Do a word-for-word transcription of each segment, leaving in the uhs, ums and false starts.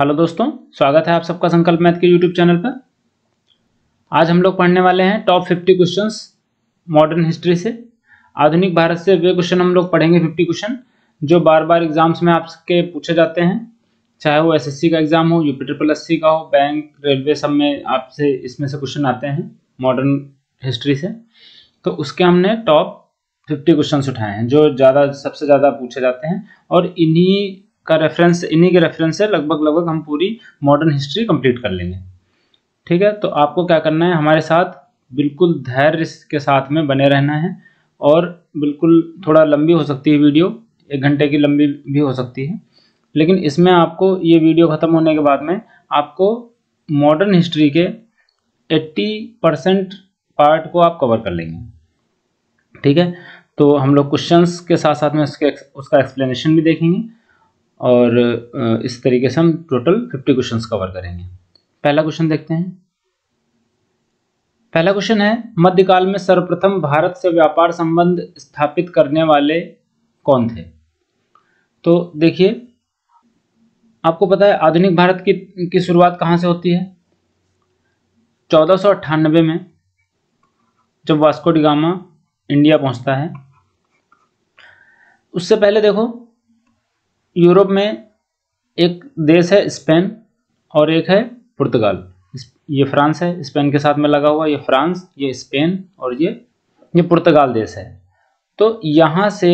Hello दोस्तों, स्वागत है आप सबका संकल्प मैथ के यूट्यूब चैनल पर। आज हम लोग पढ़ने वाले हैं टॉप पचास क्वेश्चंस मॉडर्न हिस्ट्री से। आधुनिक भारत से वे क्वेश्चन हम लोग पढ़ेंगे पचास क्वेश्चन जो बार बार एग्जाम्स में आपके पूछे जाते हैं, चाहे वो एसएससी का एग्जाम हो, यूपी ट्रिपल एस सी का हो, बैंक, रेलवे, सब में आपसे इसमें से क्वेश्चन आते हैं मॉडर्न हिस्ट्री से। तो उसके हमने टॉप पचास क्वेश्चन उठाए हैं जो ज़्यादा सबसे ज़्यादा पूछे जाते हैं, और इन्हीं का रेफरेंस इन्हीं के रेफरेंस से लगभग लगभग हम पूरी मॉडर्न हिस्ट्री कंप्लीट कर लेंगे। ठीक है, तो आपको क्या करना है, हमारे साथ बिल्कुल धैर्य के साथ में बने रहना है। और बिल्कुल थोड़ा लंबी हो सकती है वीडियो, एक घंटे की लंबी भी हो सकती है, लेकिन इसमें आपको ये वीडियो ख़त्म होने के बाद में आपको मॉडर्न हिस्ट्री के एट्टी परसेंट पार्ट को आप कवर कर लेंगे। ठीक है, तो हम लोग क्वेश्चंस के साथ साथ में उसके उसका एक्सप्लेनेशन भी देखेंगे, और इस तरीके से हम टोटल पचास क्वेश्चंस कवर करेंगे। पहला क्वेश्चन देखते हैं। पहला क्वेश्चन है, मध्यकाल में सर्वप्रथम भारत से व्यापार संबंध स्थापित करने वाले कौन थे। तो देखिए, आपको पता है आधुनिक भारत की की शुरुआत कहाँ से होती है। चौदह सौ अट्ठानबे में जब वास्को डिगामा इंडिया पहुँचता है, उससे पहले देखो यूरोप में एक देश है स्पेन और एक है पुर्तगाल। ये फ्रांस है, स्पेन के साथ में लगा हुआ, ये फ्रांस, ये स्पेन और ये ये पुर्तगाल देश है। तो यहाँ से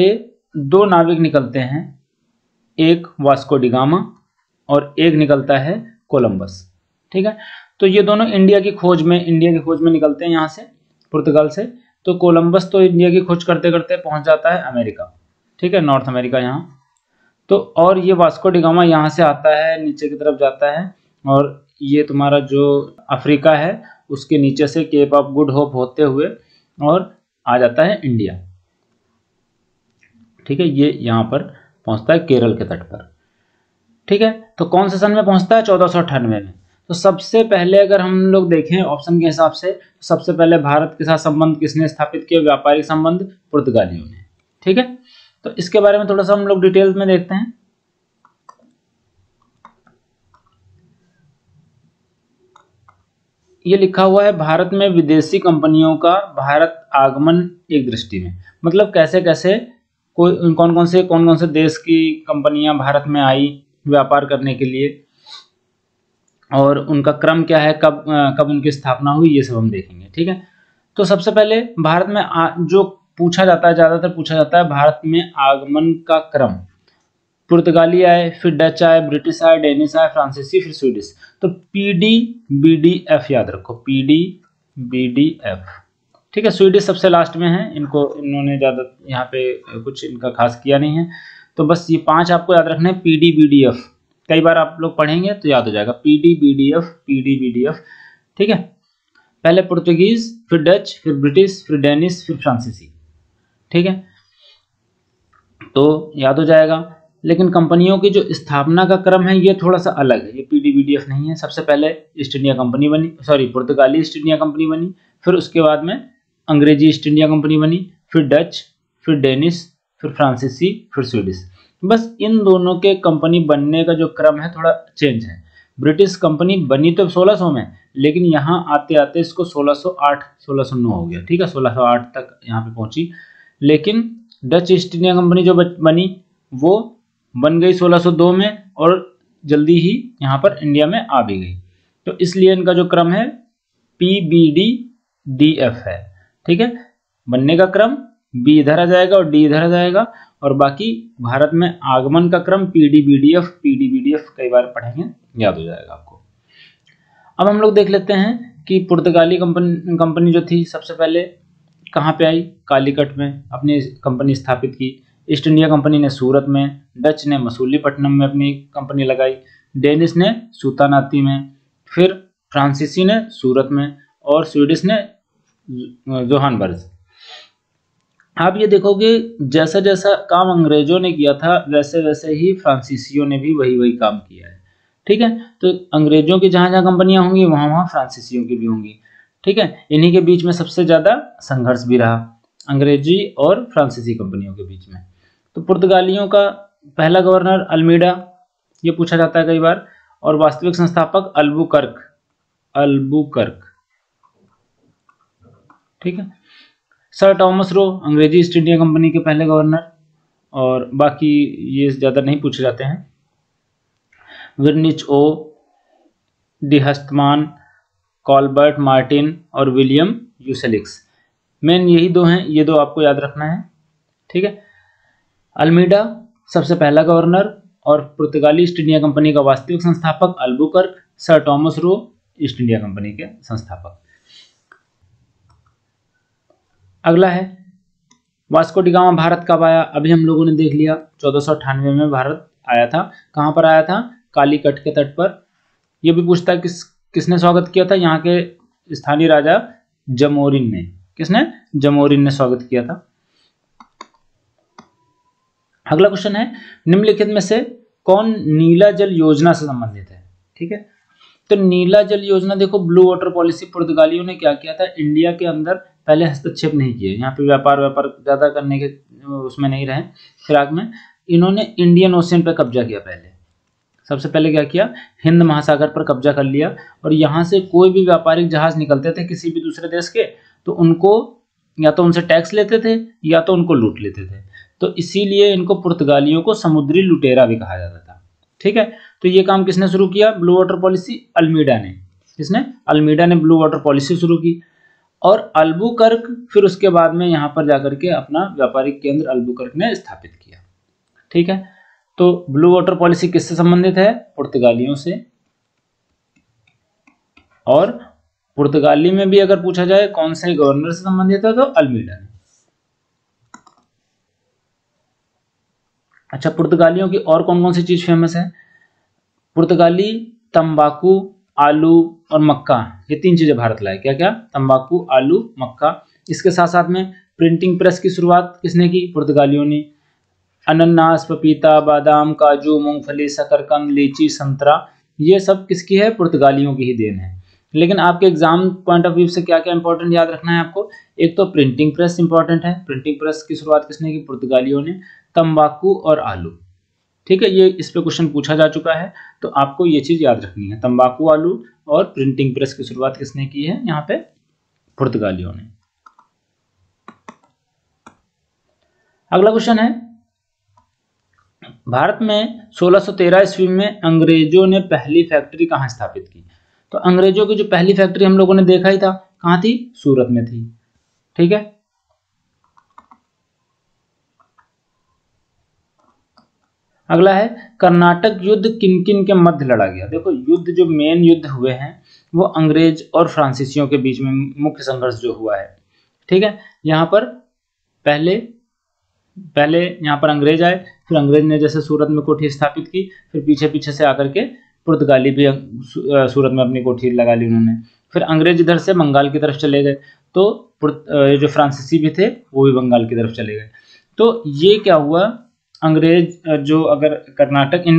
दो नाविक निकलते हैं, एक वास्को डिगामा और एक निकलता है कोलंबस। ठीक है, तो ये दोनों इंडिया की खोज में इंडिया की खोज में निकलते हैं यहाँ से, पुर्तगाल से। तो कोलंबस तो इंडिया की खोज करते करते पहुँच जाता है अमेरिका। ठीक है, नॉर्थ अमेरिका यहाँ। तो और ये वास्को डिगामा यहाँ से आता है, नीचे की तरफ जाता है, और ये तुम्हारा जो अफ्रीका है उसके नीचे से केप ऑफ गुड होप होते हुए और आ जाता है इंडिया। ठीक है, ये यहाँ पर पहुँचता है केरल के तट पर। ठीक है, तो कौन से सन में पहुँचता है, चौदह सौ अट्ठानवे में। तो सबसे पहले अगर हम लोग देखें ऑप्शन के हिसाब से, तो सबसे पहले भारत के साथ संबंध किसने स्थापित किया, व्यापारिक संबंध पुर्तगालियों ने। ठीक है, तो इसके बारे में थोड़ा सा हम लोग डिटेल्स में देखते हैं। ये लिखा हुआ है, भारत में विदेशी कंपनियों का भारत आगमन एक दृष्टि में, मतलब कैसे कैसे कोई कौन कौन से कौन कौन से देश की कंपनियां भारत में आई व्यापार करने के लिए, और उनका क्रम क्या है, कब कब उनकी स्थापना हुई, ये सब हम देखेंगे। ठीक है, तो सबसे पहले भारत में आ, जो पूछा जाता है ज़्यादातर पूछा जाता है भारत में आगमन का क्रम। पुर्तगाली आए, फिर डच आए, ब्रिटिश आए, डेनिश आए, फ्रांसीसी, फिर स्वीडिश। तो पीडी बीडीएफ याद रखो, पीडी बीडीएफ। ठीक है, स्वीडिश सबसे लास्ट में है, इनको इन्होंने ज़्यादा यहाँ पे कुछ इनका खास किया नहीं है। तो बस ये पांच आपको याद रखना है, पीडी बीडीएफ। कई बार आप लोग पढ़ेंगे तो याद हो जाएगा, पीडी बीडीएफ पीडी बीडीएफ। ठीक है, पहले पुर्तगीज, फिर डच, फिर ब्रिटिश, फिर डेनिश, फिर फ्रांसीसी। ठीक है, तो याद हो जाएगा। लेकिन कंपनियों की जो स्थापना का क्रम है ये थोड़ा सा अलग है, ये पीडीबीडीएफ नहीं है। सबसे पहले ईस्ट इंडिया कंपनी बनी, सॉरी पुर्तगाली ईस्ट इंडिया कंपनी बनी, फिर उसके बाद में अंग्रेजी ईस्ट इंडिया कंपनी बनी, फिर डच, फिर डेनिश, फिर फ्रांसीसी, फिर स्वीडिश। बस इन दोनों के कंपनी बनने का जो क्रम है थोड़ा चेंज है। ब्रिटिश कंपनी बनी तो सोलह सौ में, लेकिन यहाँ आते आते इसको सोलह सौ आठ सोलह सौ नौ हो गया। ठीक है, सोलह सौ आठ तक यहाँ पे पहुंची। लेकिन डच ईस्ट इंडिया कंपनी जो बनी वो बन गई सोलह सौ दो में, और जल्दी ही यहाँ पर इंडिया में आ भी गई। तो इसलिए इनका जो क्रम है पीबीडीडीएफ है। ठीक है, बनने का क्रम बी इधर आ जाएगा और डी इधर आ जाएगा, और बाकी भारत में आगमन का क्रम पीडीबीडीएफ पीडीबीडीएफ कई बार पढ़ेंगे, याद हो जाएगा आपको। अब हम लोग देख लेते हैं कि पुर्तगाली कंपनी कंपनी जो थी सबसे पहले कहाँ पे आई, कालीकट में अपनी कंपनी स्थापित की। ईस्ट इंडिया कंपनी ने सूरत में, डच ने मसूलीपट्टनम में अपनी कंपनी लगाई, डेनिश ने सूतानाती में, फिर फ्रांसीसी ने सूरत में, और स्वीडिश ने जोहानबर्ग। आप ये देखोगे जैसा जैसा काम अंग्रेजों ने किया था वैसे वैसे ही फ्रांसीसियों ने भी वही वही काम किया है। ठीक है, तो अंग्रेजों की जहाँ जहाँ कंपनियाँ होंगी वहाँ वहाँ फ्रांसीसियों की भी होंगी। ठीक है, इन्हीं के बीच में सबसे ज़्यादा संघर्ष भी रहा, अंग्रेजी और फ्रांसीसी कंपनियों के बीच में। तो पुर्तगालियों का पहला गवर्नर अल्मीडा, ये पूछा जाता है कई बार, और वास्तविक संस्थापक अल्बुकर्क अल्बुकर्क ठीक है। सर टॉमस रो अंग्रेजी ईस्ट इंडिया कंपनी के पहले गवर्नर, और बाकी ये ज़्यादा नहीं पूछे जाते हैं। विरनिच ओ, डिहस्तमान, कॉलबर्ट मार्टिन और विलियम यूसेलिक्स, मेन यही दो हैं, ये दो आपको याद रखना है ठीक है। अल्मीडा सबसे पहला गवर्नर और पुर्तगाली ईस्ट इंडिया कंपनी का वास्तविक संस्थापक Albuquerque, sir Thomas Roe East India Company के संस्थापक। अगला है वास्को डिगामा भारत कब आया, अभी हम लोगों ने देख लिया चौदह सौ अट्ठानवे में भारत आया था। कहाँ पर आया था? कालीकट के तट पर। यह भी पूछता है किस किसने स्वागत किया था, यहाँ के स्थानीय राजा जमोरिन ने। किसने? जमोरिन ने स्वागत किया था। अगला क्वेश्चन है निम्नलिखित में से कौन नीला जल योजना से संबंधित है ठीक है। तो नीला जल योजना, देखो ब्लू वाटर पॉलिसी, पुर्तगालियों ने क्या किया था, इंडिया के अंदर पहले हस्तक्षेप नहीं किए, यहाँ पे व्यापार व्यापार ज्यादा करने के उसमें नहीं रहे फिराक में, इन्होंने इंडियन ओशियन पर कब्जा किया। पहले सबसे पहले क्या किया, हिंद महासागर पर कब्जा कर लिया, और यहाँ से कोई भी व्यापारिक जहाज निकलते थे किसी भी दूसरे देश के, तो उनको या तो उनसे टैक्स लेते थे या तो उनको लूट लेते थे, तो इसीलिए इनको पुर्तगालियों को समुद्री लुटेरा भी कहा जाता था ठीक है। तो ये काम किसने शुरू किया? ब्लू वाटर पॉलिसी अल्मीडा ने। किसने? अल्मीडा ने ब्लू वाटर पॉलिसी शुरू की, और अल्बुकर्क फिर उसके बाद में यहाँ पर जाकर के अपना व्यापारिक केंद्र अल्बुकर्क ने स्थापित किया ठीक है। तो ब्लू वाटर पॉलिसी किससे संबंधित है? पुर्तगालियों से। और पुर्तगाली में भी अगर पूछा जाए कौन से गवर्नर से संबंधित है, तो अल्मीडा ने। अच्छा, पुर्तगालियों की और कौन कौन सी चीज फेमस है? पुर्तगाली तंबाकू, आलू और मक्का, ये तीन चीजें भारत लाए। क्या क्या? तंबाकू, आलू, मक्का। इसके साथ साथ में प्रिंटिंग प्रेस की शुरुआत किसने की? पुर्तगालियों ने। अनन्नास, पपीता, बादाम, काजू, मूंगफली, शकरकंद, लीची, संतरा, ये सब किसकी है? पुर्तगालियों की ही देन है। लेकिन आपके एग्जाम पॉइंट ऑफ व्यू से क्या क्या इंपॉर्टेंट याद रखना है आपको? एक तो प्रिंटिंग प्रेस इंपॉर्टेंट है, प्रिंटिंग प्रेस की शुरुआत किसने की? पुर्तगालियों ने। तंबाकू और आलू ठीक है, ये इस पे क्वेश्चन पूछा जा चुका है, तो आपको ये चीज याद रखनी है। तंबाकू, आलू और प्रिंटिंग प्रेस की शुरुआत किसने की है? यहाँ पे पुर्तगालियों ने। अगला क्वेश्चन है भारत में सोलह सौ तेरह ईस्वी में अंग्रेजों ने पहली फैक्ट्री कहाँ स्थापित की? तो अंग्रेजों की जो पहली फैक्ट्री हम लोगों ने देखा ही था, कहाँ थी? सूरत में थी ठीक है। अगला है कर्नाटक युद्ध किन किन के मध्य लड़ा गया? देखो युद्ध जो मेन युद्ध हुए हैं वो अंग्रेज और फ्रांसीसियों के बीच में मुख्य संघर्ष जो हुआ है ठीक है। यहाँ पर पहले पहले यहाँ पर अंग्रेज आए, फिर अंग्रेज ने जैसे सूरत में कोठी स्थापित की, फिर पीछे पीछे से आकर के पुर्तगाली भी सूरत में अपनी कोठी लगा ली उन्होंने, फिर अंग्रेज इधर से बंगाल की तरफ चले गए, तो जो फ्रांसीसी भी थे वो भी बंगाल की तरफ चले गए। तो ये क्या हुआ, अंग्रेज जो अगर कर्नाटक इन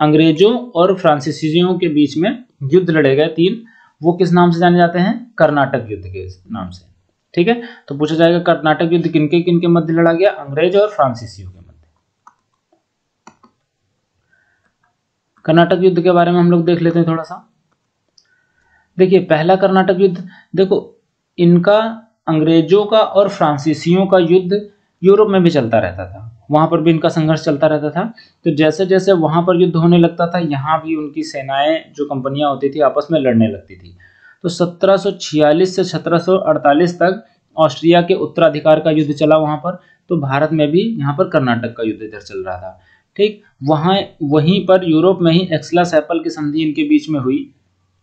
अंग्रेजों और फ्रांसीसियों के बीच में युद्ध लड़े गए तीन, वो किस नाम से जाने जाते हैं? कर्नाटक युद्ध के नाम से ठीक है। तो पूछा जाएगा कर्नाटक युद्ध किनके किनके मध्य लड़ा गया? अंग्रेज और फ्रांसीसियों के मध्य। कर्नाटक युद्ध के बारे में हम लोग देख लेते हैं थोड़ा सा। देखिए पहला कर्नाटक युद्ध, देखो इनका अंग्रेजों का और फ्रांसीसियों का युद्ध यूरोप में भी चलता रहता था, वहाँ पर भी इनका संघर्ष चलता रहता था। तो जैसे जैसे वहाँ पर युद्ध होने लगता था, यहाँ भी उनकी सेनाएं जो कंपनियाँ होती थी आपस में लड़ने लगती थी। तो सत्रह सौ छियालीस से सत्रह सौ अड़तालीस तक ऑस्ट्रिया के उत्तराधिकार का युद्ध चला वहाँ पर, तो भारत में भी यहाँ पर कर्नाटक का युद्ध इधर चल रहा था ठीक। वहाँ वहीं पर यूरोप में ही एक्सला सैपल की संधि इनके बीच में हुई,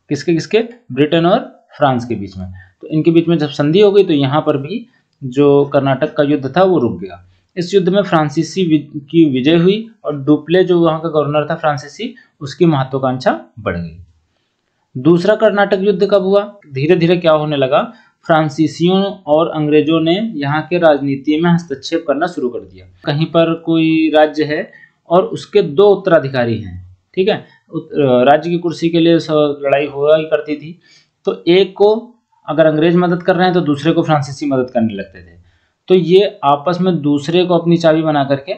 किसके किसके? ब्रिटेन और फ्रांस के बीच में। तो इनके बीच में जब संधि हो गई तो यहाँ पर भी जो कर्नाटक का युद्ध था वो रुक गया। इस युद्ध में फ्रांसीसी की विजय हुई और डुप्ले जो वहाँ का गवर्नर था फ्रांसीसी, उसकी महत्वाकांक्षा बढ़ गई। दूसरा कर्नाटक युद्ध कब हुआ? धीरे धीरे क्या होने लगा, फ्रांसीसियों और अंग्रेजों ने यहाँ के राजनीति में हस्तक्षेप करना शुरू कर दिया। कहीं पर कोई राज्य है और उसके दो उत्तराधिकारी हैं ठीक है, राज्य की कुर्सी के लिए लड़ाई हुआ ही करती थी, तो एक को अगर अंग्रेज मदद कर रहे हैं तो दूसरे को फ्रांसीसी मदद करने लगते थे, तो ये आपस में दूसरे को अपनी चाबी बना करके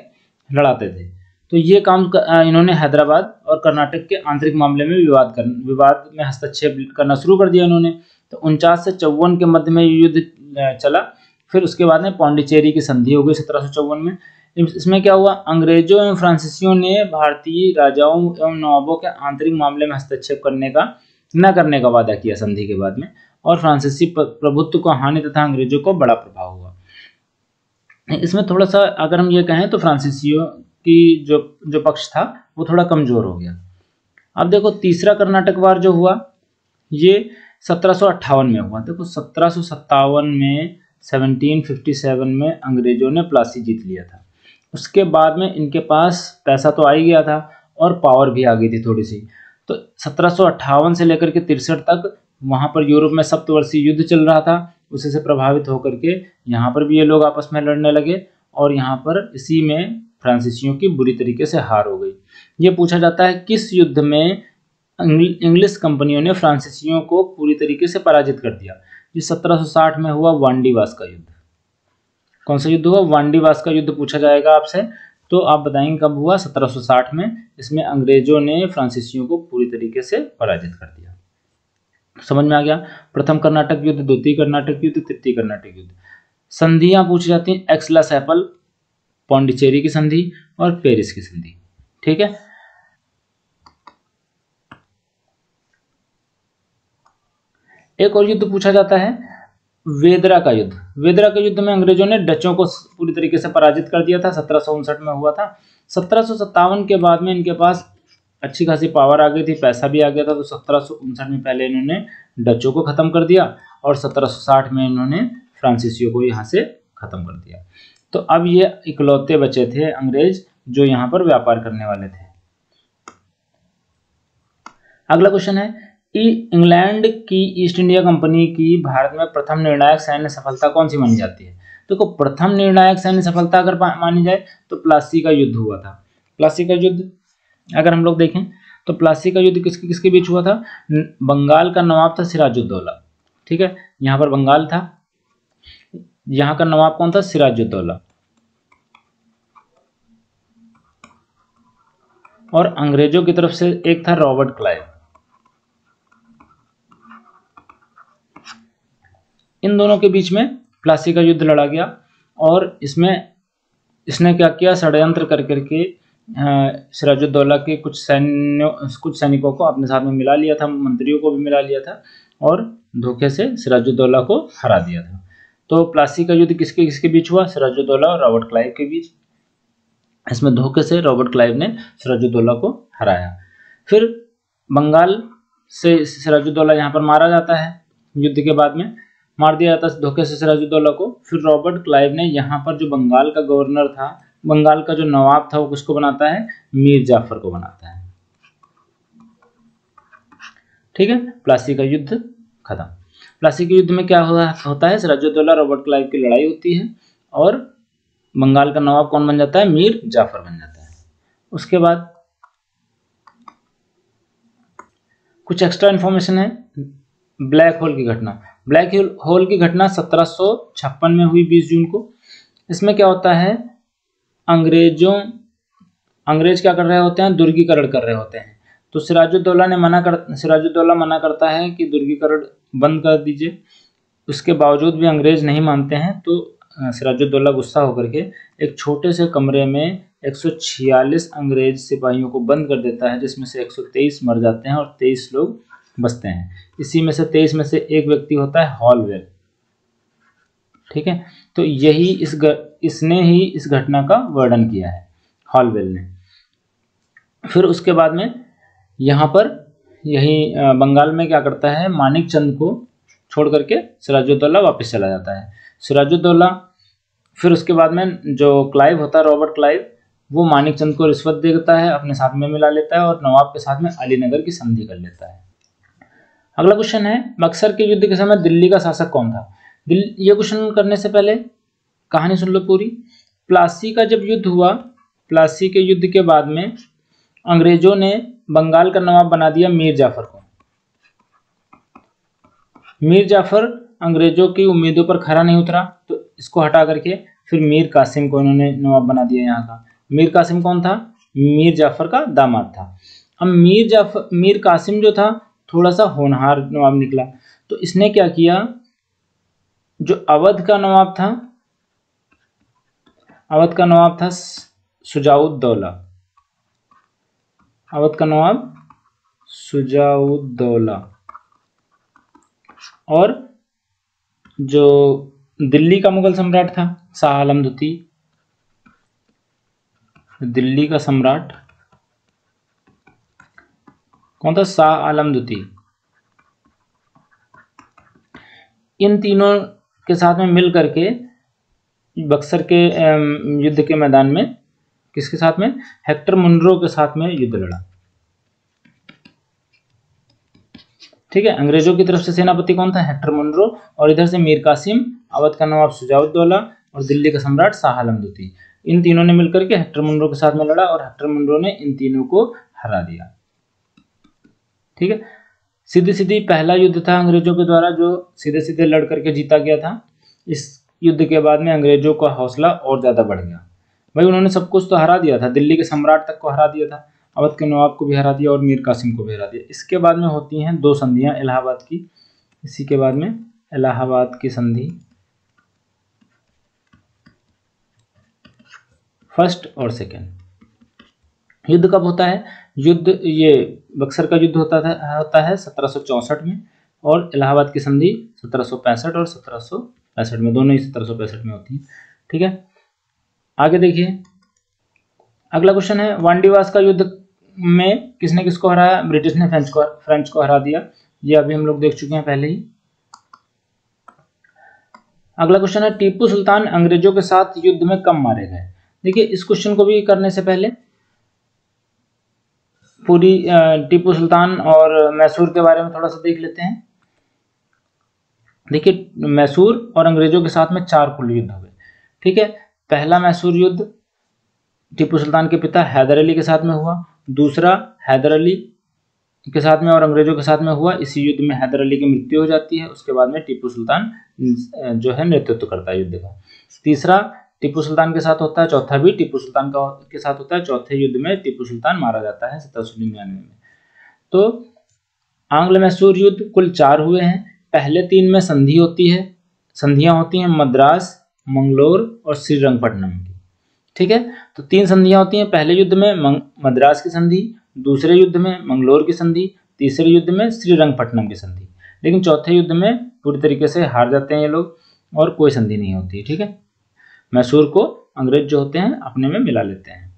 लड़ाते थे। तो ये काम इन्होंने हैदराबाद और कर्नाटक के आंतरिक मामले में विवाद कर विवाद में हस्तक्षेप करना शुरू कर दिया इन्होंने। तो उनचास से चौवन के मध्य में युद्ध चला। फिर उसके बाद में पौंडीचेरी की संधि हो गई सत्रह सौ चौवन में। इसमें क्या हुआ, अंग्रेजों एवं फ्रांसीसियों ने भारतीय राजाओं एवं नवाबों के आंतरिक मामले में हस्तक्षेप करने का न करने का वादा किया संधि के बाद में, और फ्रांसीसी प्रभुत्व को हानि तथा अंग्रेजों को बड़ा प्रभाव हुआ। इसमें थोड़ा सा अगर हम ये कहें तो फ्रांसीसियों की जो जो पक्ष था वो थोड़ा कमजोर हो गया। अब देखो तीसरा कर्नाटक वार जो हुआ ये सत्रह सौ अट्ठावन में हुआ। देखो सत्रह सौ सत्तावन में सत्रह सौ सत्तावन में अंग्रेजों ने प्लासी जीत लिया था। उसके बाद में इनके पास पैसा तो आ ही गया था और पावर भी आ गई थी थोड़ी सी। तो सत्रह सौ अट्ठावन से लेकर के तिरसठ तक वहाँ पर यूरोप में सप्तवर्षीय युद्ध चल रहा था। उसी से प्रभावित होकर के यहाँ पर भी ये लोग आपस में लड़ने लगे और यहाँ पर इसी में फ्रांसीसियों की बुरी तरीके से हार हो गई। ये पूछा जाता है किस युद्ध में इंग्लिश कंपनियों ने फ्रांसीसियों को पूरी तरीके से पराजित कर दिया। ये सत्रह सौ साठ में हुआ वांडीवास का युद्ध। कौन सा युद्ध हुआ? वांडीवास का युद्ध पूछा जाएगा आपसे, तो आप बताएंगे कब हुआ, सत्रह सौ साठ में। इसमें अंग्रेजों ने फ्रांसीसियों को पूरी तरीके से पराजित कर दिया। समझ में आ गया? प्रथम कर्नाटक युद्ध, द्वितीय कर्नाटक युद्ध, तृतीय कर्नाटक युद्ध। संधियां पूछी जाती हैं एक्सला सैपल, पौंडीचेरी की संधि और पेरिस की संधि। ठीक है, एक और युद्ध पूछा जाता है वेदरा का युद्ध। वेदरा के युद्ध में अंग्रेजों ने डचों को पूरी तरीके से पराजित कर दिया था, सत्रह सौ उनसठ में हुआ था। सत्रह सौ सत्तावन के बाद में इनके पास अच्छी खासी पावर आ गई थी, पैसा भी आ गया था, तो सत्रह सौ उनसठ में पहले इन्होंने डचों को खत्म कर दिया और सत्रह सौ साठ में इन्होंने फ्रांसीसियों को यहाँ से खत्म कर दिया। तो अब ये इकलौते बचे थे अंग्रेज जो यहाँ पर व्यापार करने वाले थे। अगला क्वेश्चन है इंग्लैंड की ईस्ट इंडिया कंपनी की भारत में प्रथम निर्णायक सैन्य सफलता कौन सी मानी जाती है। देखो तो प्रथम निर्णायक सैन्य सफलता अगर मानी जाए तो प्लासी का युद्ध हुआ था। प्लासी का युद्ध अगर हम लोग देखें तो प्लासी का युद्ध किसके किसके बीच हुआ था? बंगाल का नवाब था सिराजुद्दौला। ठीक है, यहाँ पर बंगाल था, यहाँ का नवाब कौन था? सिराजुद्दौला। और अंग्रेजों की तरफ से एक था रॉबर्ट क्लाइव। इन दोनों के बीच में प्लासी का युद्ध लड़ा गया और इसमें इसने क्या किया, षड्यंत्र कर करके सिराजुद्दौला के कुछ सैन्यों कुछ सैनिकों को अपने साथ में मिला लिया था, मंत्रियों को भी मिला लिया था और धोखे से सिराजुद्दौला को हरा दिया था। तो प्लासी का युद्ध किसके किसके बीच हुआ? सिराजुद्दौला और रॉबर्ट क्लाइव के बीच। इसमें धोखे से रॉबर्ट क्लाइव ने सिराजुद्दौला को हराया। फिर बंगाल से सिराजुद्दौला यहाँ पर मारा जाता है, युद्ध के बाद में मार दिया जाता धोखे से सिराजुद्दौला को। फिर रॉबर्ट क्लाइव ने यहाँ पर जो बंगाल का गवर्नर था, बंगाल का जो नवाब था, वो किसको बनाता है? मीर जाफर को बनाता है। ठीक है, प्लासी का युद्ध खत्म। प्लासी के युद्ध में क्या होता है? सिराजुद्दौला रॉबर्ट क्लाइव की लड़ाई होती है और बंगाल का नवाब कौन बन जाता है? मीर जाफर बन जाता है। उसके बाद कुछ एक्स्ट्रा इन्फॉर्मेशन है ब्लैक होल की घटना। ब्लैक होल की घटना सत्रह सौ छप्पन में हुई बीस जून को। इसमें क्या होता है, अंग्रेजों अंग्रेज क्या कर रहे होते हैं? दुर्गीकरण कर रहे होते हैं। तो सिराजुद्दौला ने मना कर सिराजुद्दौला मना करता है कि दुर्गीकरण बंद कर दीजिए। उसके बावजूद भी अंग्रेज नहीं मानते हैं, तो सिराजुद्दौला गुस्सा होकर के एक छोटे से कमरे में एक सौ छियालीस अंग्रेज सिपाहियों को बंद कर देता है, जिसमें से एक सौ तेईस मर जाते हैं और तेईस लोग बसते हैं। इसी में से तेईस में से एक व्यक्ति होता है हॉलवेल। ठीक है, तो यही इस इसने ही इस घटना का वर्णन किया है हॉलवेल ने। फिर उसके बाद में यहाँ पर यही बंगाल में क्या करता है, मानिक चंद को छोड़ करके सिराजुद्दौला वापस चला जाता है। सिराजुद्दौला फिर उसके बाद में जो क्लाइव होता है रॉबर्ट क्लाइव, वो मानिक चंद को रिश्वत देता है, अपने साथ में मिला लेता है और नवाब के साथ में अलीनगर की संधि कर लेता है। अगला क्वेश्चन है बक्सर के युद्ध के समय दिल्ली का शासक कौन था। दिल्ली ये क्वेश्चन करने से पहले कहानी सुन लो पूरी। प्लासी का जब युद्ध हुआ, प्लासी के युद्ध के बाद में अंग्रेजों ने बंगाल का नवाब बना दिया मीर जाफर को। मीर जाफर अंग्रेजों की उम्मीदों पर खरा नहीं उतरा, तो इसको हटा करके फिर मीर कासिम को इन्होंने नवाब बना दिया यहाँ का। मीर कासिम कौन था? मीर जाफर का दामाद था। अब मीर जाफर मीर कासिम जो था थोड़ा सा होनहार नवाब निकला, तो इसने क्या किया, जो अवध का नवाब था अवध का नवाब था सुजाउदौला अवध का नवाब सुजाउदौला और जो दिल्ली का मुगल सम्राट था शाह आलम द्वितीय, दिल्ली का सम्राट कौन था, शाह आलम द्वितीय। इन तीनों के साथ में मिल करके बक्सर के युद्ध के मैदान में किसके साथ में, हेक्टर मुनरो के साथ में युद्ध लड़ा। ठीक है, अंग्रेजों की तरफ से सेनापति कौन था, हेक्टर मुनरो, और इधर से मीर कासिम, अवध का नवाब सुजाउदौला और दिल्ली का सम्राट शाह आलम द्वितीय। इन तीनों ने मिलकर के हेक्टर मुनरो के साथ में लड़ा और हेक्टर मुनरो ने इन तीनों को हरा दिया। ठीक है, सीधी सीधी पहला युद्ध था अंग्रेजों के द्वारा जो सीधे सीधे लड़ करके जीता गया था। इस युद्ध के बाद में अंग्रेजों का हौसला और ज़्यादा बढ़ गया। भाई उन्होंने सब कुछ तो हरा दिया था, दिल्ली के सम्राट तक को हरा दिया था, अवध के नवाब को भी हरा दिया और मीर कासिम को भी हरा दिया। इसके बाद में होती हैं दो संधियां इलाहाबाद की, इसी के बाद में इलाहाबाद की संधि फर्स्ट और सेकेंड। युद्ध कब होता है, युद्ध ये बक्सर का युद्ध होता था होता है सत्रह सौ चौसठ में, और इलाहाबाद की संधि सत्रह सौ पैंसठ और सत्रह सौ पैंसठ में, दोनों ही सत्रह सौ पैंसठ में होती है। ठीक है, आगे देखिए अगला क्वेश्चन है, वांडीवास का युद्ध में किसने किसको हराया, ब्रिटिश ने फ्रेंच को फ्रेंच को हरा दिया, ये अभी हम लोग देख चुके हैं पहले ही। अगला क्वेश्चन है, टीपू सुल्तान अंग्रेजों के साथ युद्ध में कब मारे गए। देखिए इस क्वेश्चन को भी करने से पहले पूरी टीपू सुल्तान और मैसूर के बारे में थोड़ा सा देख लेते हैं। देखिए मैसूर और अंग्रेजों के साथ में चार कुल युद्ध हुए। ठीक है, पहला मैसूर युद्ध टीपू सुल्तान के पिता हैदर अली के साथ में हुआ, दूसरा हैदर अली के साथ में और अंग्रेजों के साथ में हुआ, इसी युद्ध में हैदर अली की मृत्यु हो जाती है, उसके बाद में टीपू सुल्तान जो है नेतृत्व करता है युद्ध का। तीसरा टीपू सुल्तान के साथ होता है, चौथा भी टीपू सुल्तान का के साथ होता है, चौथे युद्ध में टीपू सुल्तान मारा जाता है सत्रह सौ निन्यानवे में। तो आंग्ल मैसूर युद्ध कुल चार हुए हैं। पहले तीन में संधि होती है, संधियाँ होती हैं मद्रास, मंगलोर और श्रीरंगपट्टनम की। ठीक है, तो तीन संधियां होती हैं, पहले युद्ध में मद्रास की संधि, दूसरे युद्ध में मंगलोर की संधि, तीसरे युद्ध में श्रीरंगपट्टनम की संधि, लेकिन चौथे युद्ध में पूरी तरीके से हार जाते हैं ये लोग और कोई संधि नहीं होती। ठीक है, मैसूर को अंग्रेज जो होते हैं अपने में मिला लेते हैं।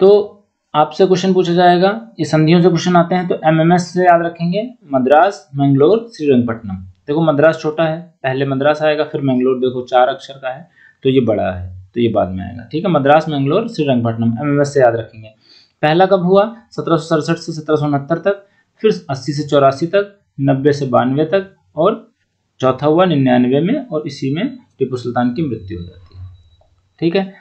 तो आपसे क्वेश्चन पूछा जाएगा, ये संधियों से क्वेश्चन आते हैं तो एम एम एस से याद रखेंगे, मद्रास, मंगलोर, श्रीरंगपट्टनम। देखो मद्रास छोटा है, पहले मद्रास आएगा, फिर मंगलोर, देखो चार अक्षर का है तो ये बड़ा है तो ये बाद में आएगा। ठीक है, मद्रास, मंगलोर, श्रीरंगपट्टनम, एमएमएस से याद रखेंगे। पहला कब हुआ, सत्रह सौ सड़सठ से सत्रह सौ उनहत्तर तक, फिर अस्सी से चौरासी तक, नब्बे से बानवे तक, और चौथा हुआ निन्यानवे में और इसी में टीपू सुल्तान की मृत्यु हो जाती है। ठीक है,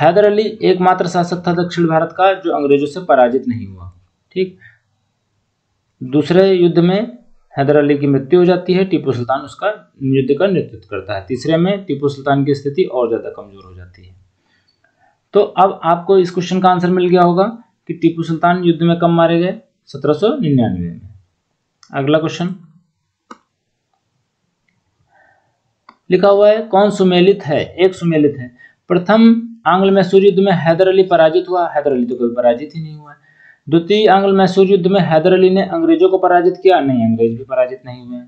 हैदर अली एकमात्र शासक था दक्षिण भारत का जो अंग्रेजों से पराजित नहीं हुआ। ठीक, दूसरे युद्ध में हैदर अली की मृत्यु हो जाती है, टीपू सुल्तान उसका युद्ध का नेतृत्व करता है। तीसरे में टीपू सुल्तान की स्थिति और ज़्यादा कमज़ोर हो जाती है। तो अब आपको इस क्वेश्चन का आंसर मिल गया होगा कि टीपू सुल्तान युद्ध में कब मारे गए, सत्रह सौ निन्यानवे में। अगला क्वेश्चन लिखा हुआ है, कौन सुमेलित है, एक सुमेलित है। प्रथम आंग्ल मैसूर युद्ध में हैदर अली पराजित हुआ, हैदर अली तो कभी पराजित ही नहीं हुआ। द्वितीय आंग्ल मैसूर युद्ध में हैदर अली ने अंग्रेजों को पराजित किया, नहीं अंग्रेज भी पराजित नहीं हुए।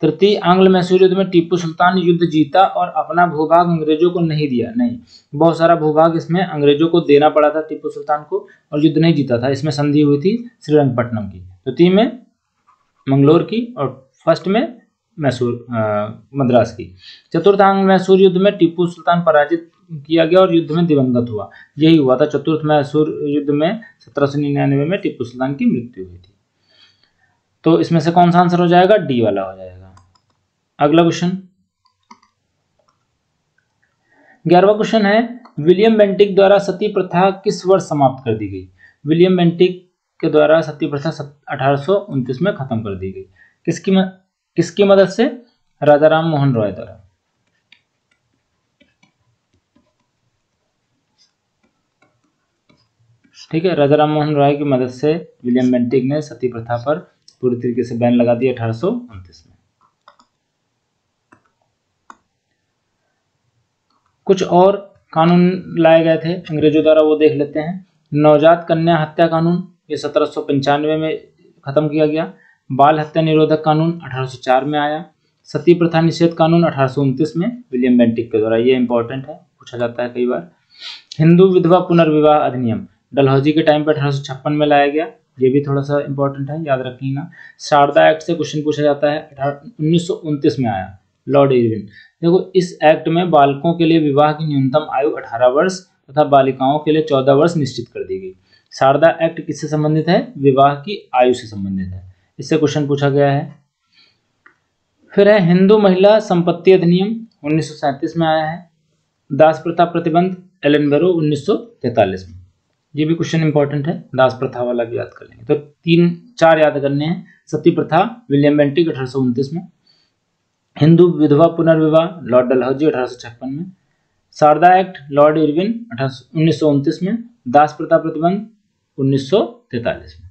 तृतीय आंग्ल मैसूर युद्ध में टीपू सुल्तान युद्ध जीता और अपना भूभाग अंग्रेजों को नहीं दिया, नहीं बहुत सारा भूभाग इसमें अंग्रेजों को देना पड़ा था टीपू सुल्तान को और युद्ध नहीं जीता था। इसमें संधि हुई थी श्रीरंगपट्टनम की, द्वितीय में मंगलोर की और फर्स्ट में मैसूर मद्रास की। चतुर्थ आंग्ल मैसूर युद्ध में टीपू सुल्तान पराजित किया गया और युद्ध में दिवंगत हुआ, यही हुआ था चतुर्थ मैसूर युद्ध में सत्रह सौ निन्यानवे में टीपू सुल्तान की मृत्यु हुई थी। तो इसमें से कौन सा आंसर हो जाएगा, डी वाला हो जाएगा। अगला क्वेश्चन ग्यारहवां क्वेश्चन है, विलियम बेंटिक द्वारा सती प्रथा किस वर्ष समाप्त कर दी गई। विलियम बेंटिक के द्वारा सती प्रथा अठारह सौ उनतीस में खत्म कर दी गई, किसकी म... किसकी मदद से, राजा राम मोहन राय द्वारा। ठीक है। राजा राम मोहन राय की मदद से विलियम बेंटिक ने सती प्रथा पर पूरी तरीके से बैन लगा दिया अठारह सौ उनतीस में। कुछ और कानून लाए गए थे अंग्रेजों द्वारा, वो देख लेते हैं। नवजात कन्या हत्या कानून ये सत्रह सौ पंचानवे में खत्म किया गया। बाल हत्या निरोधक कानून अठारह सौ चार में आया। सती प्रथा निषेध कानून अठारह सौ उनतीस में विलियम बेंटिक के द्वारा, ये इंपॉर्टेंट है, पूछा जाता है कई बार। हिंदू विधवा पुनर्विवाह अधिनियम डलहौजी के टाइम पर अठारह सौ छप्पन में लाया गया, ये भी थोड़ा सा इंपॉर्टेंट है, याद रख लेना। शारदा एक्ट से क्वेश्चन पूछा जाता है, अठारह उन्नीस सौ उनतीस में आया लॉर्ड इरविन। देखो इस एक्ट में बालकों के लिए विवाह की न्यूनतम आयु अठारह वर्ष तथा बालिकाओं के लिए चौदह वर्ष निश्चित कर दी गई। शारदा एक्ट किससे संबंधित है? विवाह की आयु से संबंधित है, इससे क्वेश्चन पूछा गया है। फिर है हिंदू महिला संपत्ति अधिनियम उन्नीस सौ सैंतीस में आया है। दास प्रथा प्रतिबंध एलेनबरो उन्नीस सौ तैतालीस में, ये भी क्वेश्चन इंपॉर्टेंट है, दास प्रथा वाला भी याद कर लेंगे। तो तीन चार याद करने हैं। सती प्रथा विलियम बेंटिक अठारह सौ उनतीस में, हिंदू विधवा पुनर्विवाह लॉर्ड डलहौजी अठारह सौ छप्पन में, शारदा एक्ट लॉर्ड इरविन अठारह उन्नीस सौ उनतीस में, दास प्रथा प्रतिबंध उन्नीस सौ तैतालीस में।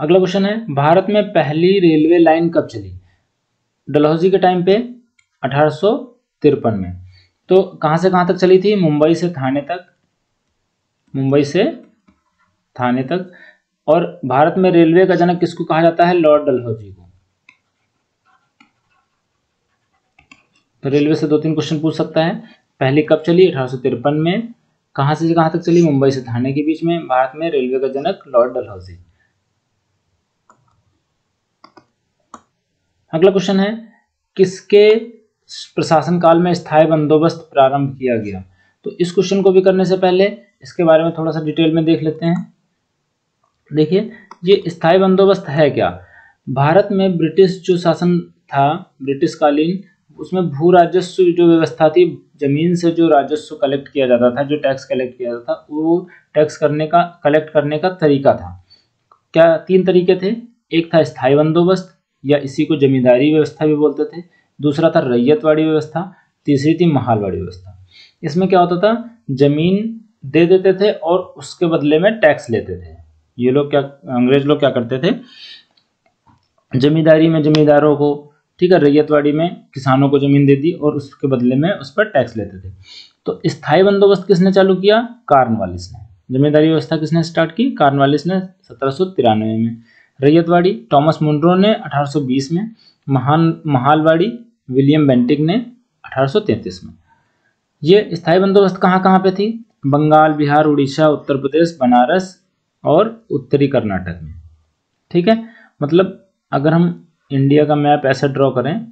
अगला क्वेश्चन है भारत में पहली रेलवे लाइन कब चली? डलहौजी के टाइम पे अठारह सौ तिरपन में। तो कहाँ से कहाँ तक चली थी? मुंबई से थाने तक, मुंबई से थाने तक। और भारत में रेलवे का जनक किसको कहा जाता है? लॉर्ड डलहौजी को। तो रेलवे से दो तीन क्वेश्चन पूछ सकता है। पहली कब चली? अठारह सौ तिरपन में। कहाँ से कहाँ तक चली? मुंबई से थाने के बीच में। भारत में रेलवे का जनक लॉर्ड डलहौजी। अगला क्वेश्चन है किसके प्रशासन काल में स्थायी बंदोबस्त प्रारंभ किया गया? तो इस क्वेश्चन को भी करने से पहले इसके बारे में थोड़ा सा डिटेल में देख लेते हैं। देखिए ये स्थायी बंदोबस्त है क्या? भारत में ब्रिटिश जो शासन था ब्रिटिशकालीन, उसमें भू राजस्व जो व्यवस्था थी, जमीन से जो राजस्व कलेक्ट किया जाता था, जो टैक्स कलेक्ट किया जाता था, वो टैक्स करने का कलेक्ट करने का तरीका था क्या? तीन तरीके थे। एक था स्थायी बंदोबस्त या इसी को जमींदारी व्यवस्था भी बोलते थे, दूसरा था रैयतवाड़ी व्यवस्था, तीसरी थी महालवाड़ी व्यवस्था। इसमें क्या होता था? जमीन दे देते थे और उसके बदले में टैक्स लेते थे। ये लोग क्या, अंग्रेज लोग क्या करते थे? जमींदारी में जमींदारों को, ठीक है, रैयतवाड़ी में किसानों को जमीन दे दी और उसके बदले में उस पर टैक्स लेते थे। तो स्थायी बंदोबस्त किसने चालू किया? कार्नवालिस ने। जमींदारी व्यवस्था किसने स्टार्ट की? कार्नवालिस ने सत्रह सौ तिरानवे में। रैयतवाड़ी टॉमस मुंड्रो ने अठारह सौ बीस में। महान महालवाड़ी विलियम बेंटिक ने अठारह सौ तैंतीस में। ये स्थायी बंदोबस्त कहाँ कहाँ पे थी? बंगाल, बिहार, उड़ीसा, उत्तर प्रदेश, बनारस और उत्तरी कर्नाटक में, ठीक है। मतलब अगर हम इंडिया का मैप ऐसे ड्रॉ करें,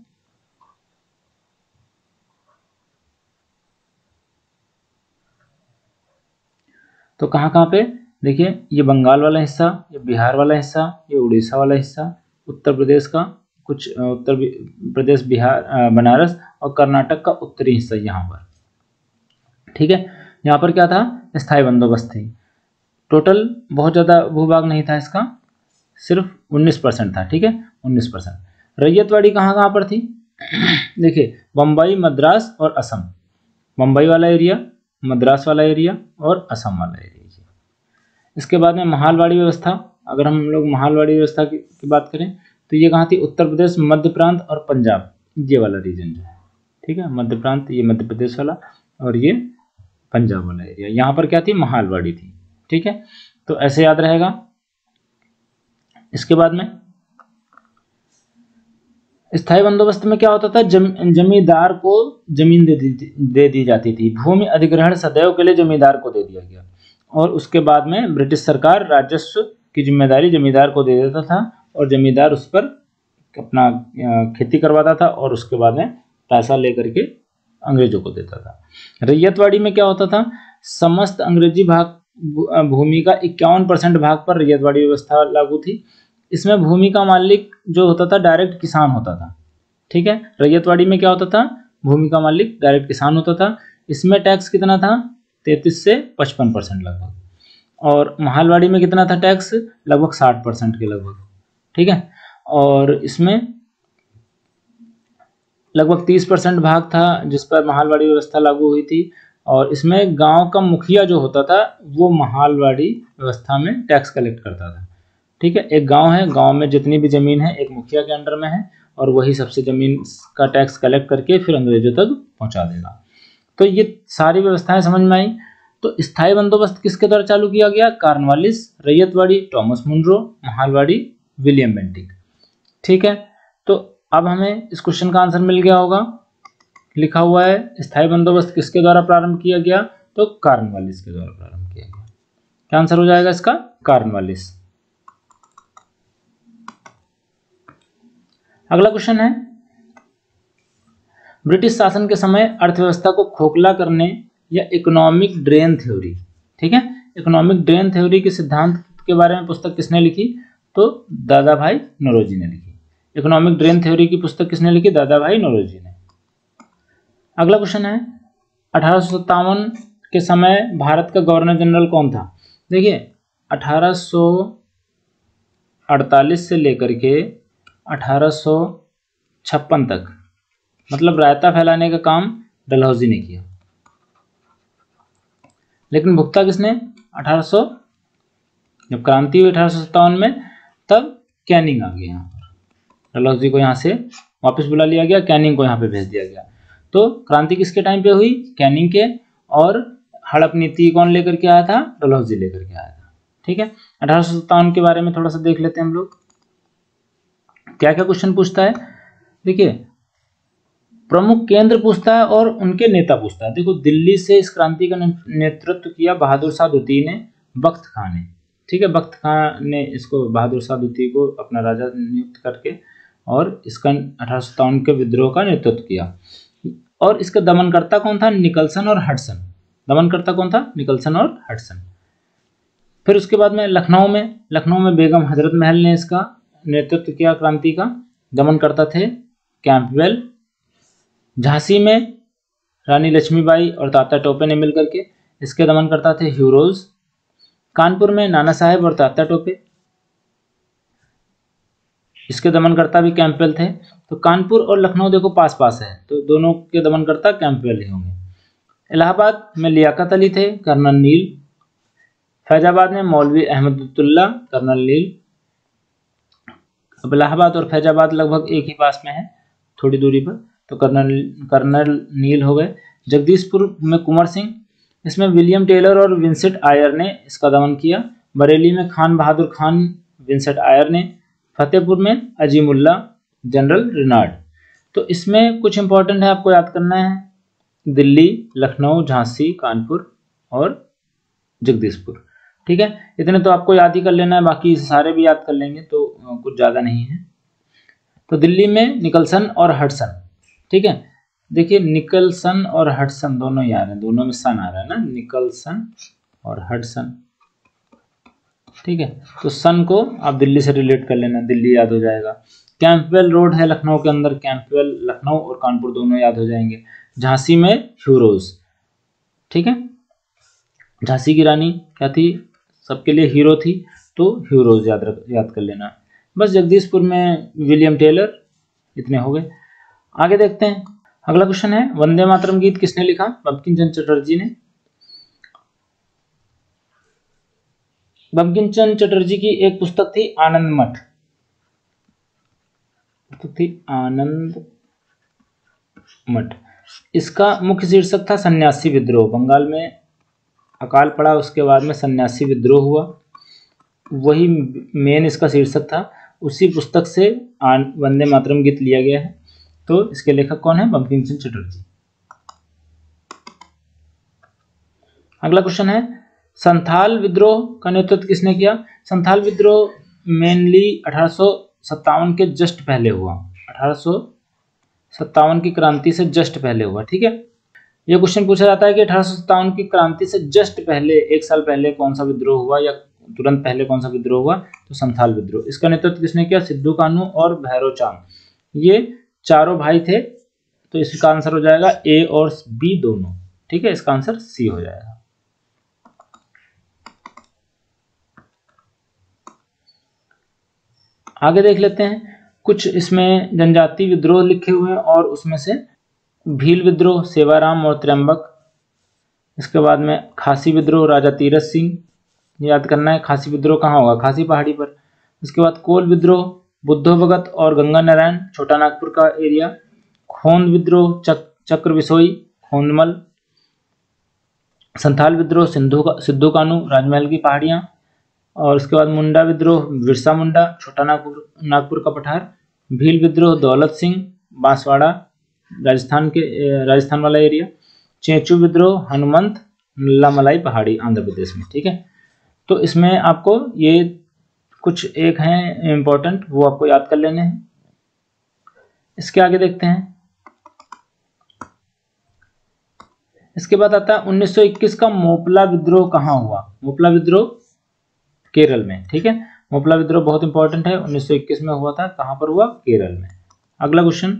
तो कहाँ कहाँ पे? देखिए ये बंगाल वाला हिस्सा, ये बिहार वाला हिस्सा, ये उड़ीसा वाला हिस्सा, उत्तर प्रदेश का कुछ, उत्तर प्रदेश, बिहार, बनारस और कर्नाटक का उत्तरी हिस्सा, यहाँ पर, ठीक है। यहाँ पर क्या था? स्थायी बंदोबस्त थी। टोटल बहुत ज़्यादा भूभाग नहीं था इसका, सिर्फ उन्नीस परसेंट था, ठीक है, उन्नीस परसेंट। रैयतवाड़ी कहाँ कहाँ पर थी? देखिए बम्बई, मद्रास और असम। बम्बई वाला एरिया, मद्रास वाला एरिया और असम वाला एरिया। इसके बाद में महालवाड़ी व्यवस्था, अगर हम लोग महालवाड़ी व्यवस्था की, की बात करें तो ये कहाँ थी? उत्तर प्रदेश, मध्य प्रांत और पंजाब, ये वाला रीजन जो है, ठीक है। मध्य प्रांत ये मध्य प्रदेश वाला और ये पंजाब वाला एरिया। यहाँ पर क्या थी? महालवाड़ी थी, ठीक है। तो ऐसे याद रहेगा। इसके बाद में स्थायी बंदोबस्त में क्या होता था? जम, जमींदार को जमीन दे दी दे दी जाती थी। भूमि अधिग्रहण सदैव के लिए जमींदार को दे दिया गया और उसके बाद में ब्रिटिश सरकार राजस्व की जिम्मेदारी जमींदार को दे देता था और जमींदार उस पर अपना खेती करवाता था और उसके बाद में पैसा लेकर के अंग्रेजों को देता था। रैयतवाड़ी में क्या होता था? समस्त अंग्रेजी भाग भूमि का इक्यावन परसेंट भाग पर रैयतवाड़ी व्यवस्था लागू थी। इसमें भूमि का मालिक जो होता था डायरेक्ट किसान होता था, ठीक है। रैयतवाड़ी में क्या होता था? भूमि का मालिक डायरेक्ट किसान होता था। इसमें टैक्स कितना था? तैंतीस से पचपन परसेंट लगभग। और महालवाड़ी में कितना था टैक्स? लगभग साठ परसेंट के लगभग, ठीक है। और इसमें लगभग तीस परसेंट भाग था जिस पर महालवाड़ी व्यवस्था लागू हुई थी और इसमें गांव का मुखिया जो होता था वो महालवाड़ी व्यवस्था में टैक्स कलेक्ट करता था। ठीक है, एक गांव है, गांव में जितनी भी ज़मीन है एक मुखिया के अंडर में है और वही सबसे ज़मीन का टैक्स कलेक्ट करके फिर अंग्रेजों तक पहुंचा देगा। तो ये सारी व्यवस्थाएं समझ में आई। तो स्थायी बंदोबस्त किसके द्वारा चालू किया गया? Cornwallis, ryotwari Thomas Munro, Mahalwari William Bentinck. ठीक है, तो अब हमें इस क्वेश्चन का आंसर मिल गया होगा। लिखा हुआ है स्थायी बंदोबस्त किसके द्वारा प्रारंभ किया गया, तो कार्नवालिस के द्वारा प्रारंभ किया गया। क्या आंसर हो जाएगा इसका? कार्नवालिस। अगला क्वेश्चन है, ब्रिटिश शासन के समय अर्थव्यवस्था को खोखला करने या इकोनॉमिक ड्रेन थ्योरी। ठीक है, इकोनॉमिक ड्रेन थ्योरी के सिद्धांत के बारे में पुस्तक किसने लिखी? तो दादा भाई नौरोजी ने लिखी। इकोनॉमिक ड्रेन थ्योरी की पुस्तक किसने लिखी? दादा भाई नौरोजी ने। अगला क्वेश्चन है, अठारह सौ सत्तावन के समय भारत का गवर्नर जनरल कौन था? देखिए, अठारह सौ अड़तालीस से लेकर के अठारह सौ छप्पन तक, मतलब रायता फैलाने का काम डलहौजी ने किया, लेकिन भुगता किसने? अठारह सौ, जब क्रांति हुई अठारह सौ सत्तावन में, तब कैनिंग आ गया। डलहौजी को यहाँ से वापस बुला लिया गया, कैनिंग को यहाँ पे भेज दिया गया। तो क्रांति किसके टाइम पे हुई? कैनिंग के। और हड़प नीति कौन लेकर के आया था? डलहौजी लेकर के आया था। ठीक है, अठारह सौ सत्तावन के बारे में थोड़ा सा देख लेते हैं हम लोग, क्या क्या क्वेश्चन पूछता है। देखिए, प्रमुख केंद्र पूछता है और उनके नेता पूछता है। देखो, दिल्ली से इस क्रांति का नेतृत्व किया बहादुर शाह द्वितीय ने, बख्त खान ने। ठीक है, बख्त खान ने इसको, बहादुर शाह द्वितीय को अपना राजा नियुक्त करके और इसका अठारह सौ सत्तावन के विद्रोह का नेतृत्व किया। और इसका दमनकर्ता कौन था? निकलसन और हडसन। दमनकर्ता कौन था? निकलसन और हडसन। फिर उसके बाद में लखनऊ में लखनऊ में बेगम हजरत महल ने इसका नेतृत्व किया क्रांति का। दमनकर्ता थे कैंपवेल। झांसी में रानी लक्ष्मीबाई और तात्या टोपे ने मिलकर के, इसके दमनकर्ता थे ह्यूरोज। कानपुर में नाना साहेब और तात्या टोपे, इसके दमनकर्ता भी कैंपवेल थे। तो कानपुर और लखनऊ देखो पास पास है, तो दोनों के दमनकर्ता कैंपवेल ही होंगे। इलाहाबाद में लियाकत अली थे, कर्नल नील। फैजाबाद में मौलवी अहमदुल्ला, कर्नल नील। अब इलाहाबाद और फैजाबाद लगभग एक ही पास में है, थोड़ी दूरी पर, तो कर्नल कर्नल नील हो गए। जगदीशपुर में कुंवर सिंह, इसमें विलियम टेलर और विंसट आयर ने इसका दमन किया। बरेली में खान बहादुर खान, विंसट आयर ने। फतेहपुर में अजीमुल्ला, जनरल रेनार्ड। तो इसमें कुछ इंपॉर्टेंट है, आपको याद करना है, दिल्ली, लखनऊ, झांसी, कानपुर और जगदीशपुर। ठीक है, इतने तो आपको याद ही कर लेना है, बाकी सारे भी याद कर लेंगे तो कुछ ज़्यादा नहीं है। तो दिल्ली में निकलसन और हडसन। ठीक है, देखिए निकलसन और हडसन दोनों यार हैं, दोनों में सन आ रहा है ना, निकलसन और हडसन। ठीक है, तो सन को आप दिल्ली से रिलेट कर लेना, दिल्ली याद हो जाएगा। कैंपवेल रोड है लखनऊ के अंदर, कैंपवेल, लखनऊ और कानपुर दोनों याद हो जाएंगे। झांसी में ह्यूरोज। ठीक है, झांसी की रानी क्या थी? सबके लिए हीरो थी, तो ह्यूरोज याद रख याद कर लेना। बस जगदीशपुर में विलियम टेलर। इतने हो गए, आगे देखते हैं। अगला क्वेश्चन है, वंदे मातरम गीत किसने लिखा? बंकिमचंद्र चटर्जी ने। बंकिमचंद्र चटर्जी की एक पुस्तक थी आनंद मठ, पुस्तक थी आनंद मठ। इसका मुख्य शीर्षक था सन्यासी विद्रोह। बंगाल में अकाल पड़ा, उसके बाद में सन्यासी विद्रोह हुआ, वही मेन इसका शीर्षक था। उसी पुस्तक से आन वंदे मातरम गीत लिया गया है। तो इसके लेखक कौन है? बंकिमचंद्र चटर्जी। अगला क्वेश्चन है, संथाल विद्रोह का नेतृत्व किसने किया? संथाल विद्रोह मेनली अठारह सौ सत्तावन के जस्ट पहले हुआ, अठारह सौ सत्तावन की क्रांति से जस्ट पहले हुआ। ठीक है, यह क्वेश्चन पूछा जाता है कि अठारह सौ सत्तावन की क्रांति से जस्ट पहले, एक साल पहले कौन सा विद्रोह हुआ या तुरंत पहले कौन सा विद्रोह हुआ? तो संथाल विद्रोह। इसका नेतृत्व किसने किया? सिद्धू, कानू और भैरव चांद, ये चारों भाई थे। तो इसका आंसर हो जाएगा ए और बी दोनों। ठीक है, इसका आंसर सी हो जाएगा। आगे देख लेते हैं, कुछ इसमें जनजाति विद्रोह लिखे हुए हैं और उसमें से भील विद्रोह, सेवाराम और त्र्यंबक, इसके बाद में खासी विद्रोह राजा तीरथ सिंह, याद करना है खासी विद्रोह कहाँ होगा, खासी पहाड़ी पर। इसके बाद कोल विद्रोह बुद्धो भगत और गंगा नारायण, छोटा नागपुर का एरिया। खोंद विद्रोह चक, चक्र बिसोई खोंदमल। संथाल विद्रोह सिंधु का सिद्धू कानू, राजमहल की पहाड़ियाँ। और इसके बाद मुंडा विद्रोह बिरसा मुंडा, छोटा नागपुर नागपुर का पठार। भील विद्रोह दौलत सिंह, बांसवाड़ा, राजस्थान के राजस्थान वाला एरिया। चेंचू विद्रोह हनुमंत, नल्लामलाई पहाड़ी, आंध्र प्रदेश में। ठीक है, तो इसमें आपको ये कुछ एक हैं इम्पोर्टेंट, वो आपको याद कर लेने हैं। इसके आगे देखते हैं, इसके बाद आता है उन्नीस सौ इक्कीस का मोपला विद्रोह कहाँ हुआ, मोपला विद्रोह केरल में। ठीक है, मोपला विद्रोह बहुत इंपॉर्टेंट है, उन्नीस सौ इक्कीस में हुआ था, कहाँ पर हुआ, केरल में। अगला question,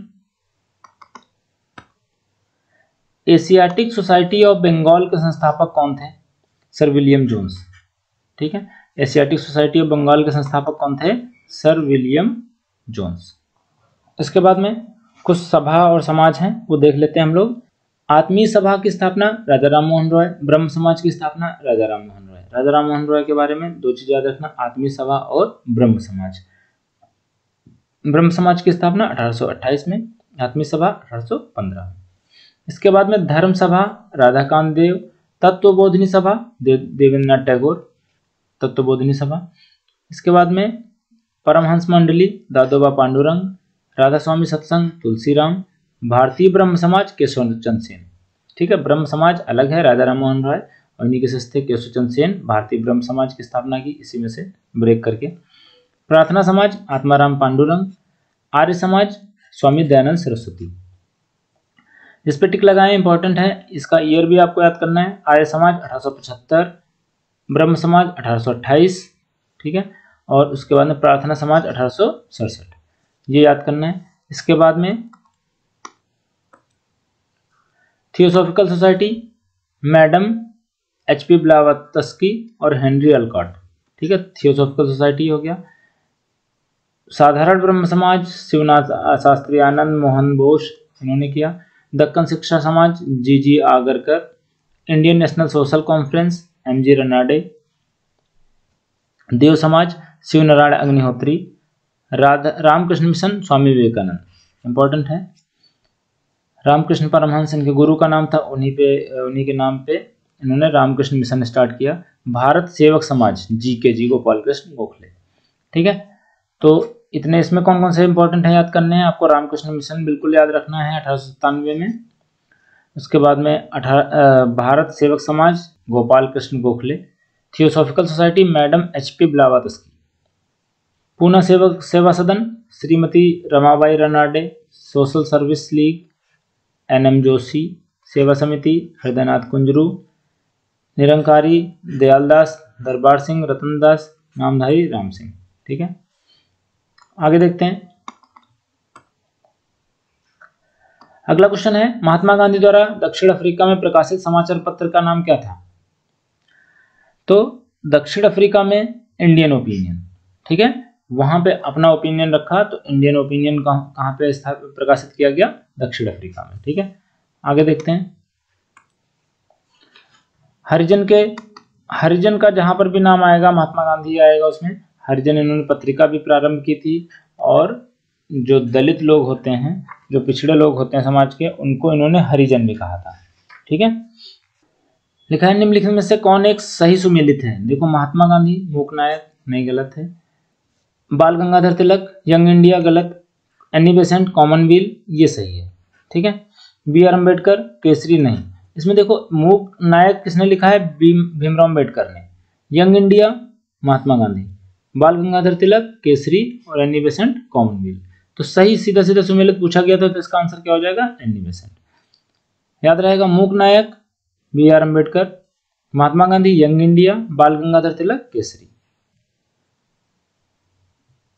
Asiatic society of Bengal के संस्थापक कौन थे, सर विलियम जोन्स। ठीक है, एशियाटिक सोसाइटी ऑफ बंगाल के संस्थापक कौन थे, सर विलियम जोन्स। इसके बाद में कुछ सभा और समाज हैं, वो देख लेते हैं हम लोग। आत्मीय सभा की स्थापना राजा राम मोहन राय, ब्रह्म समाज की स्थापना राजा राम मोहन राय। राजा राम मोहन राय के बारे में दो चीज याद रखना, आत्मीय सभा और ब्रह्म समाज। ब्रह्म समाज की स्थापना अठारह सौ अट्ठाईस में, आत्मीय सभा अठारह सौ पंद्रह में। इसके बाद में धर्म सभा राधाकांत देव, तत्वबोधनी सभा दे, देवेंद्रनाथ टैगोर, तत्वबोधनी सभा। इसके बाद में परमहंस मंडली, दादोबा पांडुरंग, राधा स्वामी सत्संग, तुलसीराम। भारतीय ब्रह्म समाज केशव चंद सेन। ठीक है, ब्रह्म समाज अलग है, राजा राम मोहन राय और इन्हीं के सस्ते केशव चंद सेन भारतीय ब्रह्म समाज की स्थापना की, इसी में से ब्रेक करके। प्रार्थना समाज आत्माराम पांडुरंग, आर्य समाज स्वामी दयानंद सरस्वती। जिस पे टिक लगाएं, इंपॉर्टेंट है, इसका ईयर भी आपको याद करना है। आर्य समाज अठारह सौ पचहत्तर, ब्रह्म समाज अठारह सौ अट्ठाईस। ठीक है, और उसके बाद में प्रार्थना समाज अठारह सौ सड़सठ, ये याद करना है। इसके बाद में theosophical society madam H P Blavatsky और हेनरी अलकॉट। ठीक है, थियोसॉफिकल सोसाइटी हो गया। साधारण ब्रह्म समाज शिवनाथ शास्त्री, आनंद मोहन बोस, इन्होंने किया। दक्कन शिक्षा समाज G G Agarkar, Indian national social conference M G Ranade. Dev Samaj Shivnarayan Agnihotri, Radha Ramakrishna mission Swami Vivekananda, important है। रामकृष्ण परमहंस इनके गुरु का नाम था, उन्हीं पे उन्हीं के नाम पे इन्होंने रामकृष्ण मिशन स्टार्ट किया। भारत सेवक समाज जी के जी गोपाल कृष्ण गोखले। ठीक है, तो इतने इसमें कौन कौन से इंपॉर्टेंट है याद करने हैं आपको। रामकृष्ण मिशन बिल्कुल याद रखना है, अठारह सौ सत्तानवे में। उसके बाद में अठारह Bharat Sevak Samaj Gopal Krishna Gokhale. Theosophical society madam H P Blavatsky. Poona Sevak Seva Sadan Shrimati Ramabai Ranade. Social service league N M Joshi. Seva Samiti Hridaynath Kunzru, Nirankari Dayaldas, दरबार सिंह, रतनदास, नामधारी राम सिंह। ठीक है, आगे देखते हैं। अगला क्वेश्चन है, महात्मा गांधी द्वारा दक्षिण अफ्रीका में प्रकाशित समाचार पत्र का नाम क्या था, तो दक्षिण अफ्रीका में इंडियन ओपिनियन। ठीक है, वहां पे अपना ओपिनियन रखा, तो इंडियन ओपिनियन कहाँ पे प्रकाशित किया गया, दक्षिण अफ्रीका में। ठीक है, आगे देखते हैं। हरिजन के हरिजन का जहां पर भी नाम आएगा महात्मा गांधी आएगा उसमें। हरिजन इन्होंने पत्रिका भी प्रारंभ की थी, और जो दलित लोग होते हैं, जो पिछड़े लोग होते हैं समाज के, उनको इन्होंने हरिजन भी कहा था। ठीक है, लिखा है निम्नलिखित में से कौन एक सही सुमेलित है, देखो महात्मा गांधी, मूकनायक नहीं गलत है, बाल गंगाधर तिलक, यंग इंडिया गलत, एनी बेसेंट, कॉमनवेल ये सही है। ठीक है, बी आर अम्बेडकर, केसरी नहीं। इसमें देखो मूक नायक किसने लिखा है, भीमराव अम्बेडकर ने, यंग इंडिया महात्मा गांधी, बाल गंगाधर तिलक केसरी, और एनी बेसेंट कॉमनवेल। तो सही सीधा सीधा सुमेलित पूछा गया था, तो इसका आंसर क्या हो जाएगा, एनी बेसेंट। याद रहेगा Mook Nayak B R Ambedkar, Mahatma Gandhi Young India, Bal Gangadhar तिलक केसरी।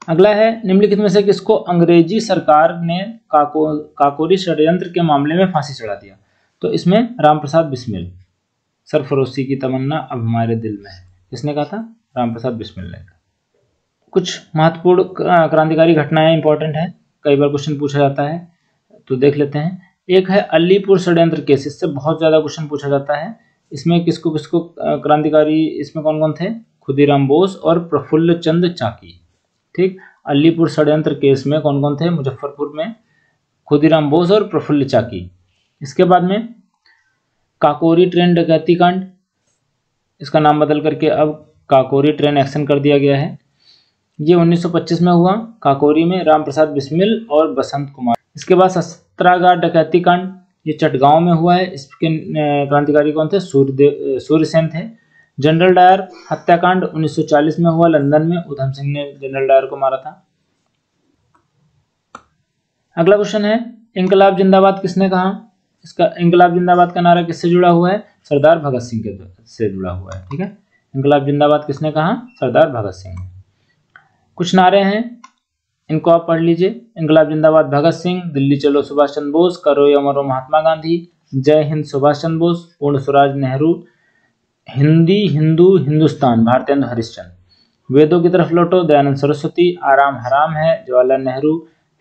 अगला है, निम्नलिखित में से किसको अंग्रेजी सरकार ने काको काकोरी षड्यंत्र के मामले में फांसी चढ़ा दिया, तो इसमें रामप्रसाद बिस्मिल। सरफरोशी की तमन्ना अब हमारे दिल में है, किसने कहा था, रामप्रसाद बिस्मिल ने। कुछ महत्वपूर्ण क्रांतिकारी घटनाएं इंपॉर्टेंट है, कई बार क्वेश्चन पूछा जाता है, तो देख लेते हैं। एक है अलीपुर षड्यंत्र केस, इससे बहुत ज्यादा क्वेश्चन पूछा जाता है। इसमें किसको किसको क्रांतिकारी इसमें कौन कौन थे? खुदीराम बोस और प्रफुल्ल चंद्र चाकी। ठीक, अलीपुर षड्यंत्र केस में कौन कौन थे? मुजफ्फरपुर में खुदीराम बोस और प्रफुल्ल चाकी। इसके बाद में काकोरी ट्रेन डकैती कांड, इसका नाम बदल करके अब काकोरी ट्रेन एक्शन कर दिया गया है। ये उन्नीस सौ पच्चीस में हुआ काकोरी में, रामप्रसाद बिस्मिल और बसंत कुमार। इसके बाद शस्त्रागार डकैती कांड, ये चटगांव में हुआ है, इसके क्रांतिकारी कौन थे? सूर्यदेव सूर्यसेन थे। जनरल डायर हत्याकांड उन्नीस सौ चालीस में हुआ लंदन में, उधम सिंह ने जनरल डायर को मारा था। अगला क्वेश्चन है इंकलाब जिंदाबाद किसने कहा? इसका इंकलाब जिंदाबाद का नारा किससे जुड़ा हुआ है? सरदार भगत सिंह के से जुड़ा हुआ है। ठीक है, इंकलाब जिंदाबाद किसने कहा? सरदार भगत सिंह। कुछ नारे हैं, इनको आप पढ़ लीजिए। इंकलाब जिंदाबाद भगत सिंह, दिल्ली चलो सुभाष चंद्र बोस, करो या मरो महात्मा गांधी, जय हिंद सुभाष चंद्र बोस, पूर्ण स्वराज नेहरू, हिंदी हिंदू हिंदुस्तान भारतेंदु हरिश्चंद्र, वेदों की तरफ लौटो दयानंद सरस्वती, आराम हराम है जवाहरलाल नेहरू,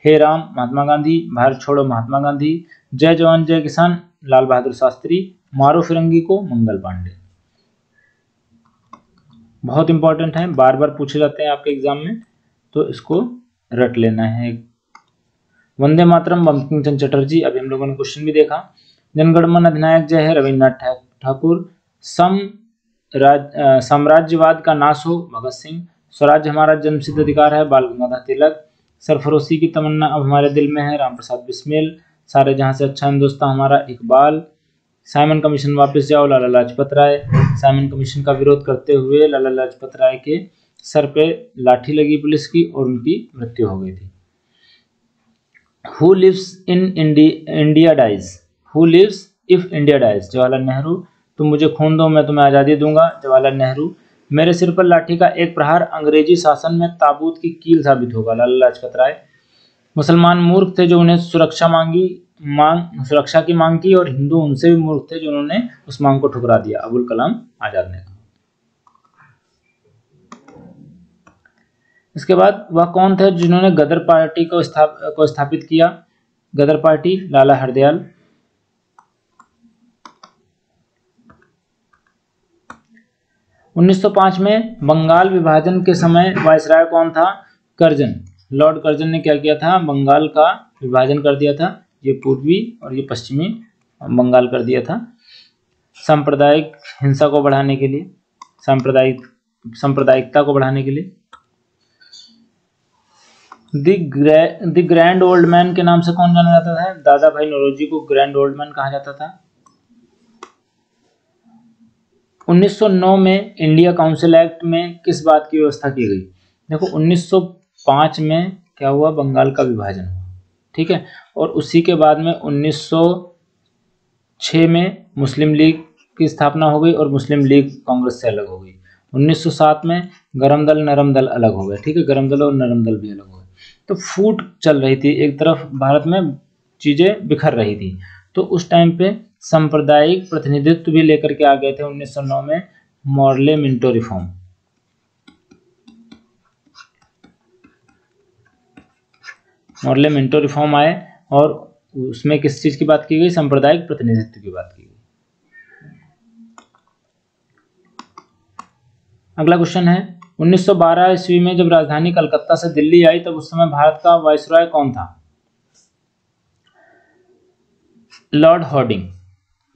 हे राम महात्मा गांधी, भारत छोड़ो महात्मा गांधी, जय जवान जय किसान लाल बहादुर शास्त्री, मारो फिरंगी को मंगल पांडे। बहुत इंपॉर्टेंट है, बार बार पूछे जाते हैं आपके एग्जाम में, तो इसको रट लेना है। वंदे मातरम बंकिमचंद्र चटर्जी, अभी हम लोगों ने क्वेश्चन भी देखा। जनगणमन अधिनायक जय है रविन्द्रनाथ ठाकुर, सम राज साम्राज्यवाद का नाश हो भगत सिंह, स्वराज हमारा जन्मसिद्ध अधिकार है बाल गंगाधर तिलक, सरफरोशी की तमन्ना अब हमारे दिल में है रामप्रसाद बिस्मिल, सारे जहां से अच्छा हिंदुस्तान हमारा इकबाल, साइमन कमीशन वापस जाओ लाला लाजपत राय, साइमन कमीशन का विरोध करते हुए लाला लाजपत राय के सर पे लाठी लगी पुलिस की और उनकी मृत्यु हो गई थी। Who lives in India dies, who lives if India dies, Jawaharlal Nehru, तुम मुझे खून दो मैं तुम्हें आज़ादी दूंगा, जवाहरलाल नेहरू, मेरे सिर पर लाठी का एक प्रहार अंग्रेजी शासन में ताबूत की कील साबित होगा, लाला लाजपत राय, मुसलमान मूर्ख थे जो उन्हें सुरक्षा मांगी मांग सुरक्षा की मांग की और हिंदू उनसे भी मूर्ख थे जिन्होंने उस मांग को ठुकरा दिया, अबुल कलाम आजाद ने। इसके बाद वह कौन थे जिन्होंने गदर पार्टी को स्थाप को स्थापित किया? गदर पार्टी लाला हरदयाल। उन्नीस सौ पाँच में बंगाल विभाजन के समय वायसराय कौन था? कर्जन, लॉर्ड कर्जन ने क्या किया था? बंगाल का विभाजन कर दिया था, ये पूर्वी और ये पश्चिमी बंगाल कर दिया था, सांप्रदायिक हिंसा को बढ़ाने के लिए, सांप्रदायिक सांप्रदायिकता को बढ़ाने के लिए। The the grand old man के नाम से कौन जाना जाता था? दादा भाई नौरोजी को ग्रैंड ओल्ड मैन कहा जाता था। उन्नीस सौ नौ में इंडिया काउंसिल एक्ट में किस बात की व्यवस्था की गई? देखो उन्नीस सौ पाँच में क्या हुआ? बंगाल का विभाजन हुआ, ठीक है, और उसी के बाद में उन्नीस सौ छह में मुस्लिम लीग की स्थापना हो गई और मुस्लिम लीग कांग्रेस से अलग हो गई। उन्नीस सौ सात में गरम दल नरम दल अलग हो गए, ठीक है, गरम दल और नरम दल भी अलग हो गए। तो फूट चल रही थी, एक तरफ भारत में चीज़ें बिखर रही थी, तो उस टाइम पे सांप्रदायिक प्रतिनिधित्व भी लेकर के आ गए थे उन्नीस सौ नौ में Morley Minto reform. Morley Minto reform आए और उसमें किस चीज की बात की गई? सांप्रदायिक प्रतिनिधित्व की बात की गई। अगला क्वेश्चन है उन्नीस सौ बारह ईस्वी में जब राजधानी कलकत्ता से दिल्ली आई तब उस समय भारत का वायसराय कौन था? Lord Hardinge.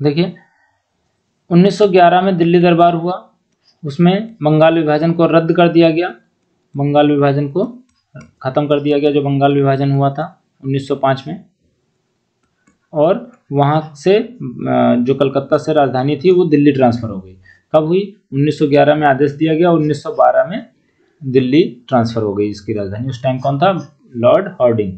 देखिए उन्नीस सौ ग्यारह में दिल्ली दरबार हुआ, उसमें बंगाल विभाजन को रद्द कर दिया गया, बंगाल विभाजन को खत्म कर दिया गया जो बंगाल विभाजन हुआ था उन्नीस सौ पाँच में, और वहां से जो कलकत्ता से राजधानी थी वो दिल्ली ट्रांसफर हो गई। कब हुई? उन्नीस सौ ग्यारह में आदेश दिया गया, उन्नीस सौ बारह में दिल्ली ट्रांसफर हो गई इसकी राजधानी। उस टाइम कौन था? Lord Hardinge.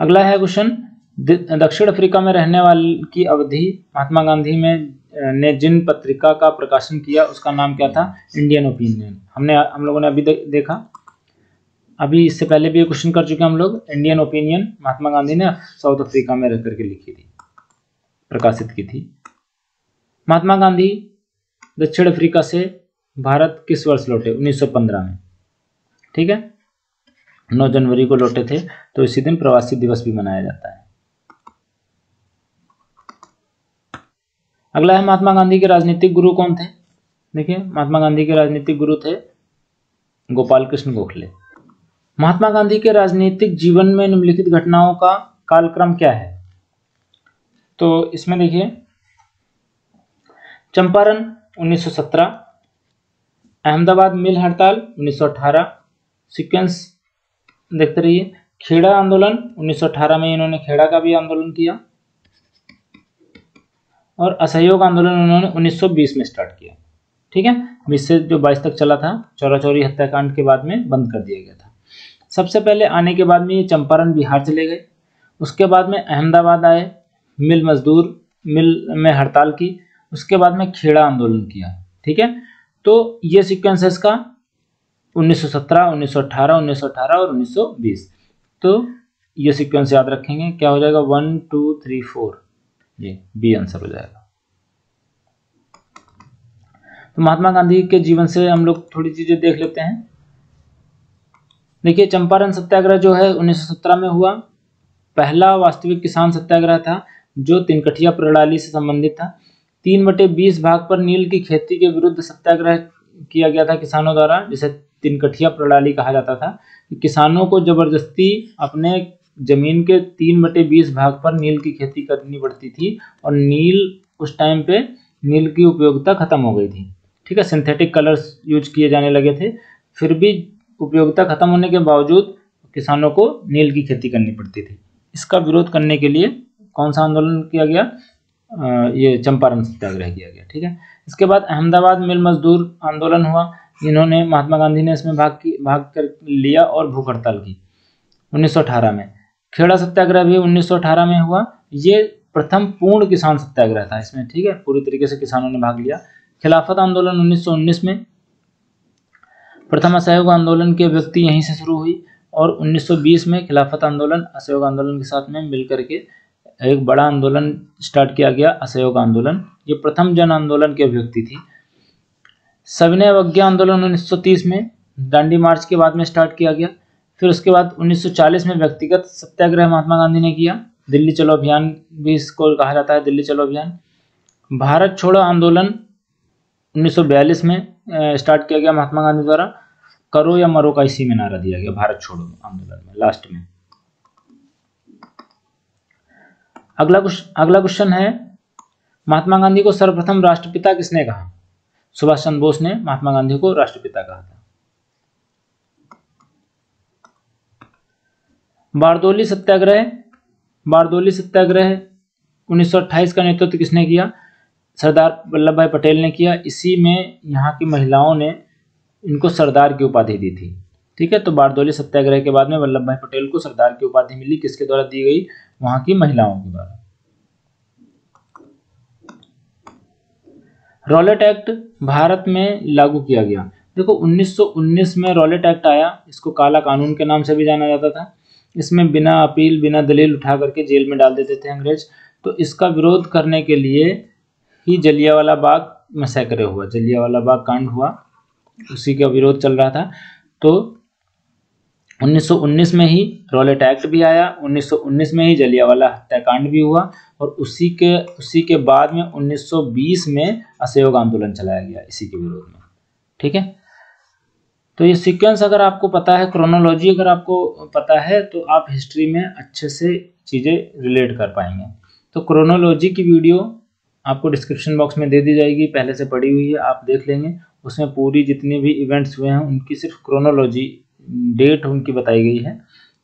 अगला है क्वेश्चन, दक्षिण अफ्रीका में रहने वाले की अवधि महात्मा गांधी में ने जिन पत्रिका का प्रकाशन किया उसका नाम क्या था? Indian Opinion. हमने हम लोगों ने अभी दे, देखा अभी इससे पहले भी ये क्वेश्चन कर चुके हम लोग। इंडियन ओपिनियन महात्मा गांधी ने साउथ अफ्रीका में रह करके लिखी थी, प्रकाशित की थी। महात्मा गांधी दक्षिण अफ्रीका से भारत किस वर्ष लौटे? उन्नीस सौ पंद्रह में, ठीक है, नौ जनवरी को लौटे थे, तो इसी दिन प्रवासी दिवस भी मनाया जाता है। अगला है महात्मा गांधी के राजनीतिक गुरु कौन थे। देखिए महात्मा गांधी के राजनीतिक गुरु थे गोपाल कृष्ण गोखले। महात्मा गांधी के राजनीतिक जीवन में निम्नलिखित घटनाओं का कालक्रम क्या है, तो इसमें देखिए चंपारण उन्नीस सौ सत्रह, अहमदाबाद मिल हड़ताल उन्नीस सौ अठारह, सिक्वेंस देखते रहिए, खेड़ा आंदोलन उन्नीस सौ अठारह में इन्होंने खेड़ा का भी आंदोलन किया, और असहयोग आंदोलन उन्होंने उन्नीस सौ बीस में स्टार्ट किया। ठीक है, बीस से जो बाईस तक चला था, चौरा चौरी हत्याकांड के बाद में बंद कर दिया गया था। सबसे पहले आने के बाद में ये चंपारण बिहार चले गए, उसके बाद में अहमदाबाद आए, मिल मजदूर मिल में हड़ताल की, उसके बाद में खेड़ा आंदोलन किया। ठीक है, तो ये सीक्वेंस है इसका उन्नीस सौ सत्रह, उन्नीस सौ अठारह, उन्नीस सौ अठारह और उन्नीस सौ बीस। तो ये सीक्वेंस याद रखेंगे, क्या हो जाएगा वन टू थ्री फोर, ये बी आंसर हो जाएगा। तो महात्मा गांधी के जीवन से हम लोग थोड़ी चीजें देख लेते हैं। देखिए चंपारण सत्याग्रह जो है उन्नीस सौ सत्रह में हुआ, पहला वास्तविक किसान सत्याग्रह था जो तिनकठिया प्रणाली से संबंधित था। तीन बटे बीस भाग पर नील की खेती के विरुद्ध सत्याग्रह किया गया था किसानों द्वारा, जिसे तिनकठिया प्रणाली कहा जाता था। किसानों को जबरदस्ती अपने जमीन के तीन बटे बीस भाग पर नील की खेती करनी पड़ती थी, और नील उस टाइम पे नील की उपयोगिता खत्म हो गई थी। ठीक है, सिंथेटिक कलर्स यूज किए जाने लगे थे, फिर भी उपयोगिता खत्म होने के बावजूद किसानों को नील की खेती करनी पड़ती थी। इसका विरोध करने के लिए कौन सा आंदोलन किया गया, ये चंपारण सत्याग्रह किया गया। ठीक है, इसके बाद अहमदाबाद मिल मजदूर आंदोलन हुआ, इन्होंने महात्मा गांधी ने इसमें भाग की भाग कर लिया और भूख हड़ताल की उन्नीस सौ अठारह में। खेड़ा सत्याग्रह भी उन्नीस सौ अठारह में हुआ, ये प्रथम पूर्ण किसान सत्याग्रह था इसमें। ठीक है, पूरी तरीके से किसानों ने भाग लिया। खिलाफत आंदोलन उन्नीस सौ उन्नीस में, प्रथम असहयोग आंदोलन की अभिव्यक्ति यहीं से शुरू हुई, और उन्नीस सौ बीस में खिलाफत आंदोलन असहयोग आंदोलन के साथ में मिलकर के एक बड़ा आंदोलन स्टार्ट किया गया, असहयोग आंदोलन। ये प्रथम जन आंदोलन की अभिव्यक्ति थी। सविनय अवज्ञा आंदोलन उन्नीस सौ तीस में दांडी मार्च के बाद में स्टार्ट किया गया। फिर उसके बाद उन्नीस सौ चालीस में व्यक्तिगत सत्याग्रह महात्मा गांधी ने किया, दिल्ली चलो अभियान भी इसको कहा जाता है, दिल्ली चलो अभियान। भारत छोड़ो आंदोलन उन्नीस सौ बयालीस में स्टार्ट किया गया महात्मा गांधी द्वारा, करो या मरो का इसी में नारा दिया गया भारत छोड़ो आंदोलन में, लास्ट में। अगला अगला क्वेश्चन है महात्मा गांधी को सर्वप्रथम राष्ट्रपिता किसने कहा। सुभाष चंद्र बोस ने महात्मा गांधी को राष्ट्रपिता कहा था। बारदोली सत्याग्रह, बारदोली सत्याग्रह उन्नीस सौ अट्ठाईस का नेतृत्व किसने किया, सरदार वल्लभ भाई पटेल ने किया। इसी में यहाँ की महिलाओं ने इनको सरदार की उपाधि दी थी। ठीक है, तो बारदोली सत्याग्रह के बाद में वल्लभ भाई पटेल को सरदार की उपाधि मिली, किसके द्वारा दी गई, वहां की महिलाओं के द्वारा। रॉलेट एक्ट भारत में लागू किया गया। देखो उन्नीस सौ उन्नीस में रॉलेट एक्ट आया, इसको काला कानून के नाम से भी जाना जाता था। इसमें बिना अपील बिना दलील उठा करके जेल में डाल देते थे अंग्रेज, तो इसका विरोध करने के लिए ही जलियावाला बाग मैसेकर हुआ, जलियावाला बाग कांड हुआ, उसी का विरोध चल रहा था। तो उन्नीस सौ उन्नीस में ही रॉलेट एक्ट भी आया, उन्नीस सौ उन्नीस में ही जलियावाला हत्याकांड भी हुआ, और उसी के उसी के बाद में उन्नीस सौ बीस में असहयोग आंदोलन चलाया गया इसी के विरोध में। ठीक है, तो ये सीक्वेंस अगर आपको पता है, क्रोनोलॉजी अगर आपको पता है, तो आप हिस्ट्री में अच्छे से चीज़ें रिलेट कर पाएंगे। तो क्रोनोलॉजी की वीडियो आपको डिस्क्रिप्शन बॉक्स में दे दी जाएगी, पहले से पड़ी हुई है, आप देख लेंगे। उसमें पूरी जितनी भी इवेंट्स हुए हैं उनकी सिर्फ क्रोनोलॉजी डेट उनकी बताई गई है,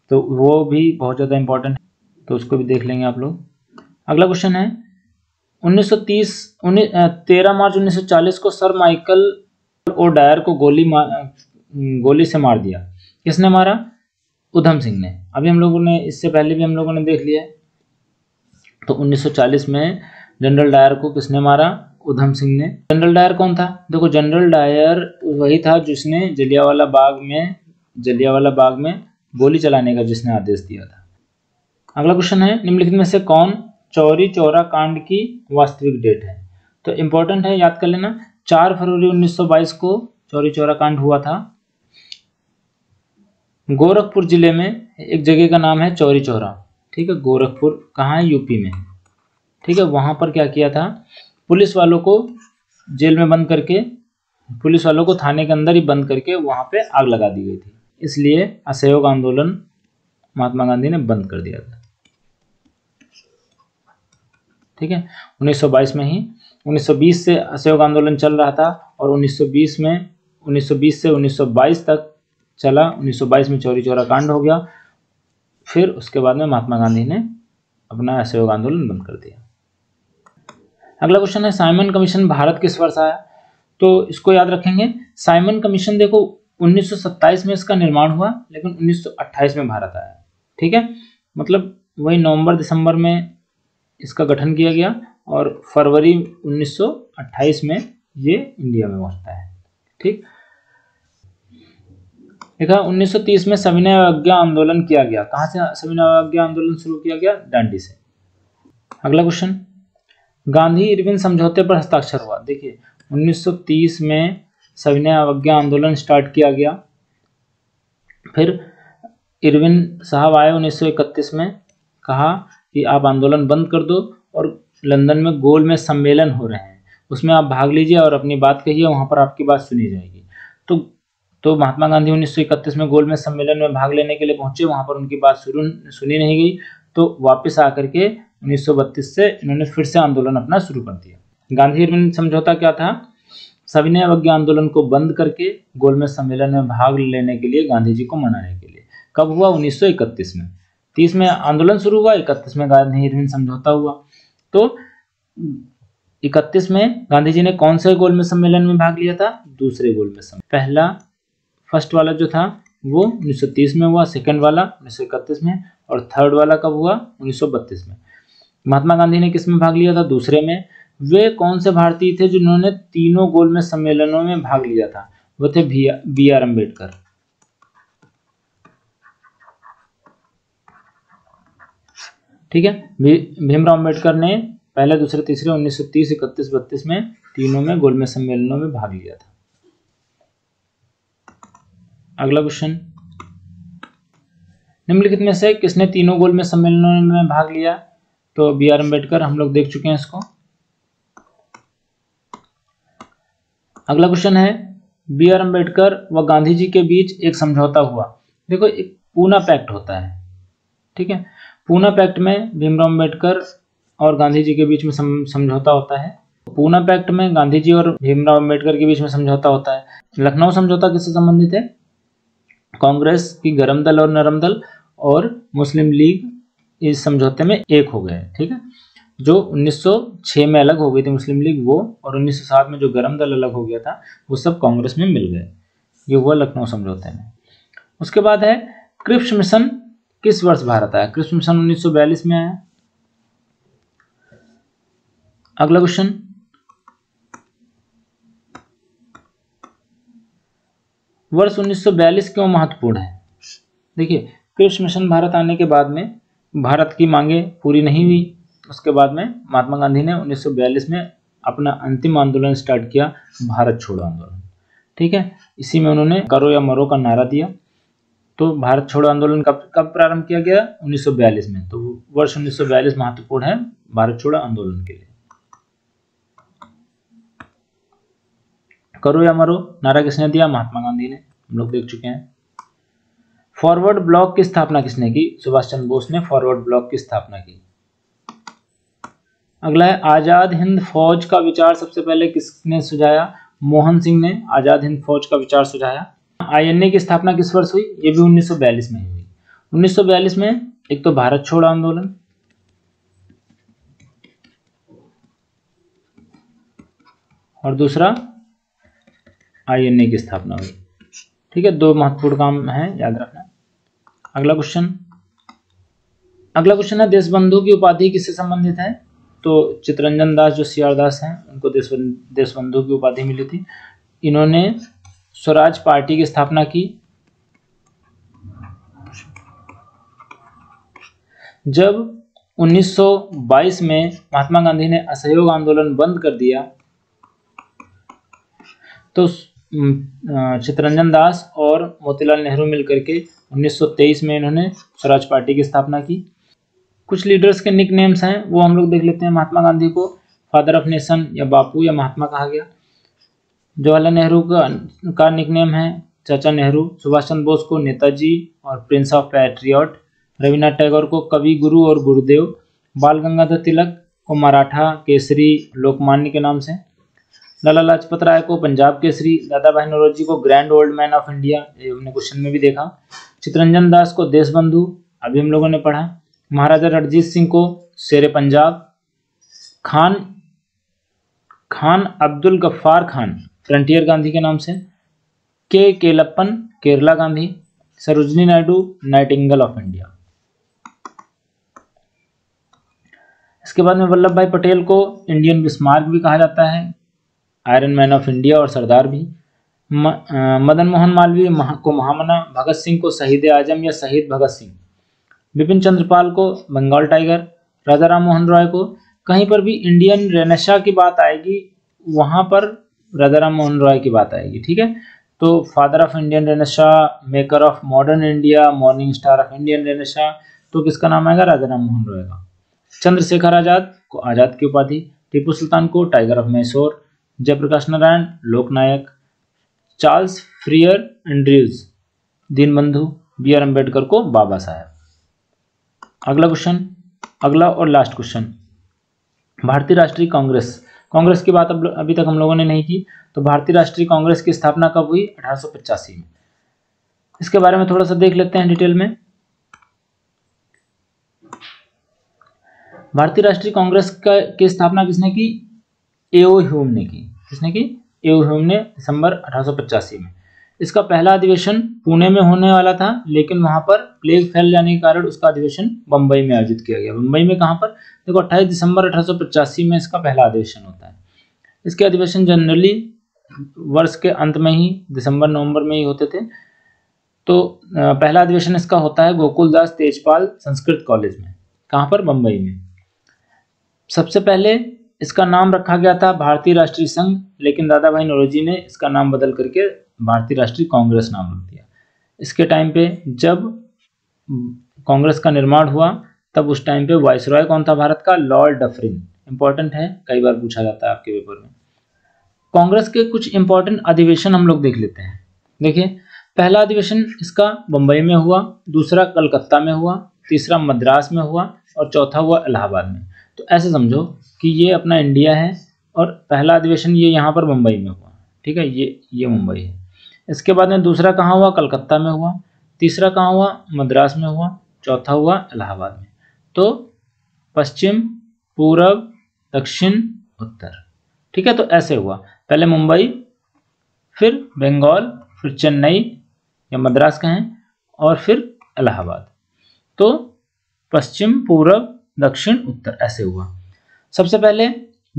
तो वो भी बहुत ज़्यादा इम्पोर्टेंट है, तो उसको भी देख लेंगे आप लोग। अगला क्वेश्चन है उन्नीस सौ तीस उन्नीस तेरह मार्च उन्नीस सौ चालीस को सर माइकल ओ डायर को गोली गोली से मार दिया। किसने मारा, उधम सिंह ने। अभी हम लोगों ने इससे पहले भी हम लोगों ने देख लिया है। तो उन्नीस सौ चालीस में जनरल डायर को किसने मारा, उधम सिंह ने। जनरल डायर कौन था, देखो जनरल डायर वही था जिसने जलियावाला बाग में जलियावाला बाग में गोली चलाने का जिसने आदेश दिया था। अगला क्वेश्चन है निम्नलिखित में से कौन चौरी चौरा कांड की वास्तविक डेट है। तो इम्पोर्टेंट है, याद कर लेना, चार फरवरी उन्नीस सौ बाईस को चौरी चौरा कांड हुआ था। गोरखपुर जिले में एक जगह का नाम है चौरी चौरा। ठीक है, गोरखपुर कहाँ है, यूपी में। ठीक है, वहां पर क्या किया था, पुलिस वालों को जेल में बंद करके, पुलिस वालों को थाने के अंदर ही बंद करके वहाँ पे आग लगा दी गई थी, इसलिए असहयोग आंदोलन महात्मा गांधी ने बंद कर दिया था। ठीक है, उन्नीस सौ बाईस में ही उन्नीस सौ बीस से असहयोग आंदोलन चल रहा था और उन्नीस सौ बीस में उन्नीस सौ बीस से उन्नीस सौ बाईस तक चला। उन्नीस सौ बाईस में चौरी चौरा कांड हो गया, फिर उसके बाद में महात्मा गांधी ने अपना असहयोग आंदोलन बंद कर दिया। अगला क्वेश्चन है साइमन कमीशन भारत किस वर्ष आया, तो इसको याद रखेंगे। साइमन कमीशन देखो उन्नीस सौ सत्ताईस में इसका निर्माण हुआ, लेकिन उन्नीस सौ अट्ठाईस में भारत आया। ठीक है, मतलब वही नवंबर दिसंबर में इसका गठन किया गया और फरवरी उन्नीस सौ अट्ठाईस में ये इंडिया में पहुंचता है। ठीक, देखा उन्नीस सौ तीस में सविनय अवज्ञा आंदोलन किया गया। कहाँ से सविनय अवज्ञा आंदोलन शुरू किया गया? दांडी से। अगला क्वेश्चन, गांधी इरविन समझौते पर हस्ताक्षर हुआ। देखिए उन्नीस सौ तीस में सविनय अवज्ञा आंदोलन स्टार्ट किया गया, फिर इरविन साहब आए उन्नीस सौ इकतीस में, कहा कि आप आंदोलन बंद कर दो और लंदन में गोल में सम्मेलन हो रहे हैं, उसमें आप भाग लीजिए और अपनी बात कहिए, वहाँ पर आपकी बात सुनी जाएगी। तो तो महात्मा गांधी उन्नीस सौ इकतीस में गोल में सम्मेलन में भाग लेने के लिए पहुँचे, वहाँ पर उनकी बात सुनी नहीं गई, तो वापस आकर के उन्नीस सौ बत्तीस से इन्होंने फिर से आंदोलन अपना शुरू कर दिया। गांधी-इरविन समझौता क्या था? सविनय अवज्ञा आंदोलन को बंद करके गोलमेज सम्मेलन में भाग लेने के लिए गांधी जी को मनाने के लिए। कब हुआ? उन्नीस सौ इकतीस में। तीस में आंदोलन शुरू हुआ, इकतीस में गांधी-इरविन समझौता हुआ। तो इकतीस में गांधी जी ने कौन से गोलमेज सम्मेलन में भाग लिया था? दूसरे गोलमेज सम्मेलन। पहला फर्स्ट वाला जो था वो उन्नीस सौ तीस में हुआ, सेकेंड वाला उन्नीस सौ इकतीस में, और थर्ड वाला कब हुआ? उन्नीस सौ बत्तीस में। महात्मा गांधी ने किस में भाग लिया था? दूसरे में। वे कौन से भारतीय थे जिन्होंने तीनों गोलमेज सम्मेलनों में भाग लिया था? वो थे बी आर अम्बेडकर। ठीक है, भीमराव अम्बेडकर ने पहले दूसरे तीसरे उन्नीस सौ तीस, इकतीस, बत्तीस में तीनों में गोलमेज सम्मेलनों में भाग लिया था। अगला क्वेश्चन, निम्नलिखित में से किसने तीनों गोलमेज सम्मेलनों में भाग लिया? तो बी आर अम्बेडकर, हम लोग देख चुके हैं इसको। अगला क्वेश्चन है बी आर अम्बेडकर व गांधी जी के बीच एक समझौता हुआ। देखो एक पूना पैक्ट होता है। ठीक है, पूना पैक्ट में भीमराव अम्बेडकर और गांधी जी के बीच में समझौता होता है। पूना पैक्ट में गांधी जी और भीमराव अम्बेडकर के बीच में समझौता होता है। लखनऊ समझौता किससे संबंधित है? कांग्रेस की गरम दल और नरम दल और मुस्लिम लीग इस समझौते में एक हो गए। ठीक है, जो उन्नीस सौ छह में अलग हो गई थी मुस्लिम लीग, वो और उन्नीस सौ सात में जो गरम दल अलग हो गया था वो सब कांग्रेस में मिल गए। ये हुआ लखनऊ समझौते में। उसके बाद है क्रिप्स मिशन किस वर्ष भारत आया? क्रिप्स मिशन उन्नीस सौ बयालीस में आया। अगला क्वेश्चन, वर्ष उन्नीस सौ बयालीस क्यों महत्वपूर्ण है? देखिए क्रिप्स मिशन भारत आने के बाद में भारत की मांगे पूरी नहीं हुई, उसके बाद में महात्मा गांधी ने उन्नीस सौ बयालीस में अपना अंतिम आंदोलन स्टार्ट किया, भारत छोड़ो आंदोलन। ठीक है, इसी में उन्होंने करो या मरो का नारा दिया। तो भारत छोड़ो आंदोलन कब कब प्रारंभ किया गया? उन्नीस सौ बयालीस में। तो वर्ष उन्नीस सौ बयालीस महत्वपूर्ण है भारत छोड़ो आंदोलन के लिए। करो या मरो नारा किसने दिया? महात्मा गांधी ने, हम लोग देख चुके हैं। फॉरवर्ड ब्लॉक की स्थापना किसने की? सुभाष चंद्र बोस ने फॉरवर्ड ब्लॉक की स्थापना की। अगला है आजाद हिंद फौज का विचार सबसे पहले किसने सुझाया? मोहन सिंह ने आजाद हिंद फौज का विचार सुझाया। आई एन ए की स्थापना किस वर्ष हुई? ये भी उन्नीस सौ बयालीस में हुई। उन्नीस सौ बयालीस में एक तो भारत छोड़ो आंदोलन, और दूसरा आई एन ए की स्थापना हुई। ठीक है, दो महत्वपूर्ण काम है, याद रखना। अगला क्वेश्चन अगला क्वेश्चन है देशबंधु की उपाधि किससे संबंधित है? तो चित्तरंजन दास जो सी आर दास हैं उनको देशबंधु की उपाधि मिली थी। इन्होंने स्वराज पार्टी की स्थापना की। जब उन्नीस सौ बाईस में महात्मा गांधी ने असहयोग आंदोलन बंद कर दिया तो चित्तरंजन दास और मोतीलाल नेहरू मिलकर के उन्नीस सौ तेईस में इन्होंने स्वराज पार्टी की स्थापना की। कुछ लीडर्स के निक नेम्स हैं वो हम लोग देख लेते हैं। महात्मा गांधी को फादर ऑफ नेशन या बापू या महात्मा कहा गया। जवाहरलाल नेहरू का, का निकनेम है चाचा नेहरू। सुभाष चंद्र बोस को नेताजी और prince of patriot, Rabindranath Tagore को कवि गुरु और गुरुदेव, बाल गंगाधर तिलक को मराठा केसरी लोकमान्य के नाम से, लाला लाजपत राय को पंजाब केसरी, दादा भाई नौरोजी को grand old man of India, ये हमने क्वेश्चन में भी देखा, चितरंजन दास को देशबंधु, अभी हम लोगों ने पढ़ा, महाराजा रणजीत सिंह को शेर पंजाब, खान खान अब्दुल गफ्फार खान फ्रंटियर गांधी के नाम से, K Kelappan Kerala Gandhi, Sarojini Naidu nightingale of India. इसके बाद में वल्लभ भाई पटेल को इंडियन बिस्मार्क भी कहा जाता है, आयरन मैन ऑफ इंडिया और सरदार भी। म, आ, मदन मोहन मालवीय मह, को महामना, भगत सिंह को शहीद आजम या शहीद भगत सिंह, विपिन चंद्रपाल को बंगाल टाइगर, राजा राम मोहन राय को कहीं पर भी इंडियन रेनेसां की बात आएगी वहाँ पर राजा राम मोहन राय की बात आएगी, ठीक है। तो father of Indian renaissance, maker of modern India, morning star of Indian renaissance, तो किसका नाम आएगा? राजा राम मोहन राय का। चंद्रशेखर आजाद को आजाद की उपाधि, टीपू सुल्तान को tiger of Mysore, Jayaprakash Narayan Loknayak, Charles Freer Andrews Deenbandhu, B R Ambedkar को बाबा साहब। अगला क्वेश्चन, अगला और लास्ट क्वेश्चन, भारतीय राष्ट्रीय कांग्रेस। कांग्रेस की बात अब अभी तक हम लोगों ने नहीं की, तो भारतीय राष्ट्रीय कांग्रेस की स्थापना कब हुई? अठारह सौ पचासी में। इसके बारे में थोड़ा सा देख लेते हैं डिटेल में। भारतीय राष्ट्रीय कांग्रेस का की स्थापना किसने की? एओ ह्यूम ने की। किसने की? एओ ह्यूम ने, दिसंबर अठारह सौ पचासी में। इसका पहला अधिवेशन पुणे में होने वाला था, लेकिन वहां पर प्लेग फैल जाने के कारण उसका अधिवेशन बंबई में आयोजित किया गया। बंबई में कहां पर? देखो अट्ठाईस दिसंबर अठारह सौ पचासी में इसका पहला अधिवेशन होता है। इसके अधिवेशन जनरली वर्ष के अंत में ही, दिसंबर नवंबर में ही होते थे। तो पहला अधिवेशन इसका होता है गोकुलदास तेजपाल संस्कृत कॉलेज में। कहाँ पर? बंबई में। सबसे पहले इसका नाम रखा गया था भारतीय राष्ट्रीय संघ, लेकिन दादा भाई नौरोजी ने इसका नाम बदल करके भारतीय राष्ट्रीय कांग्रेस नाम रख दिया। इसके टाइम पे जब कांग्रेस का निर्माण हुआ, तब उस टाइम पे वाइसरॉय कौन था भारत का? Lord Dufferin. इंपॉर्टेंट है, कई बार पूछा जाता है आपके पेपर में। कांग्रेस के कुछ इंपॉर्टेंट अधिवेशन हम लोग देख लेते हैं। देखिए, पहला अधिवेशन इसका बंबई में हुआ, दूसरा कलकत्ता में हुआ, तीसरा मद्रास में हुआ और चौथा हुआ इलाहाबाद में। तो ऐसे समझो कि ये अपना इंडिया है और पहला अधिवेशन ये यहाँ पर मुंबई में हुआ, ठीक है, ये ये मुंबई है। इसके बाद में दूसरा कहाँ हुआ? कलकत्ता में हुआ, तीसरा कहाँ हुआ? मद्रास में हुआ, चौथा हुआ इलाहाबाद में। तो पश्चिम, पूरब, दक्षिण, उत्तर, ठीक है। तो ऐसे हुआ, पहले मुंबई, फिर बंगाल, फिर चेन्नई या मद्रास कहें, और फिर इलाहाबाद। तो पश्चिम, पूरब, दक्षिण, उत्तर, ऐसे हुआ। सबसे पहले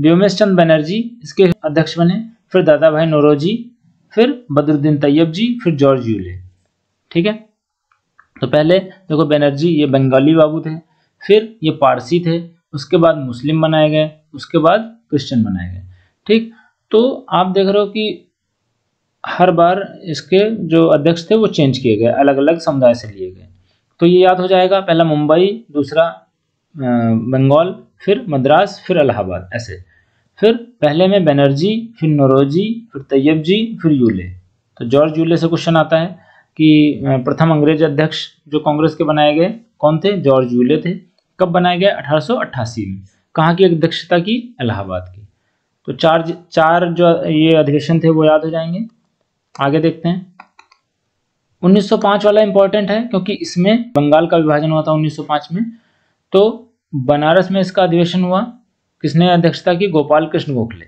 व्योमेश चंद बनर्जी इसके अध्यक्ष बने, फिर दादा भाई नौरोजी, फिर बदरुद्दीन तैयब जी, फिर जॉर्ज यूले, ठीक है। तो पहले देखो बनर्जी ये बंगाली बाबू थे, फिर ये पारसी थे, उसके बाद मुस्लिम बनाए गए, उसके बाद क्रिश्चियन बनाए गए, ठीक। तो आप देख रहे हो कि हर बार इसके जो अध्यक्ष थे वो चेंज किए गए, अलग अलग समुदाय से लिए गए। तो ये याद हो जाएगा, पहला मुंबई, दूसरा बंगाल, फिर मद्रास, फिर इलाहाबाद, ऐसे। फिर पहले में बनर्जी, फिर नौरोजी, फिर तैयब जी, फिर यूले। तो जॉर्ज यूले से क्वेश्चन आता है कि प्रथम अंग्रेज अध्यक्ष जो कांग्रेस के बनाए गए कौन थे? जॉर्ज यूले थे। कब बनाए गए? अठारह सौ अट्ठासी में। कहाँ की अध्यक्षता की? इलाहाबाद की। तो चार चार जो ये अधिवेशन थे वो याद हो जाएंगे। आगे देखते हैं, उन्नीस सौ पाँच वाला इंपॉर्टेंट है क्योंकि इसमें बंगाल का विभाजन हुआ था उन्नीस सौ पाँच में। तो बनारस में इसका अधिवेशन हुआ, किसने अध्यक्षता की? गोपाल कृष्ण गोखले,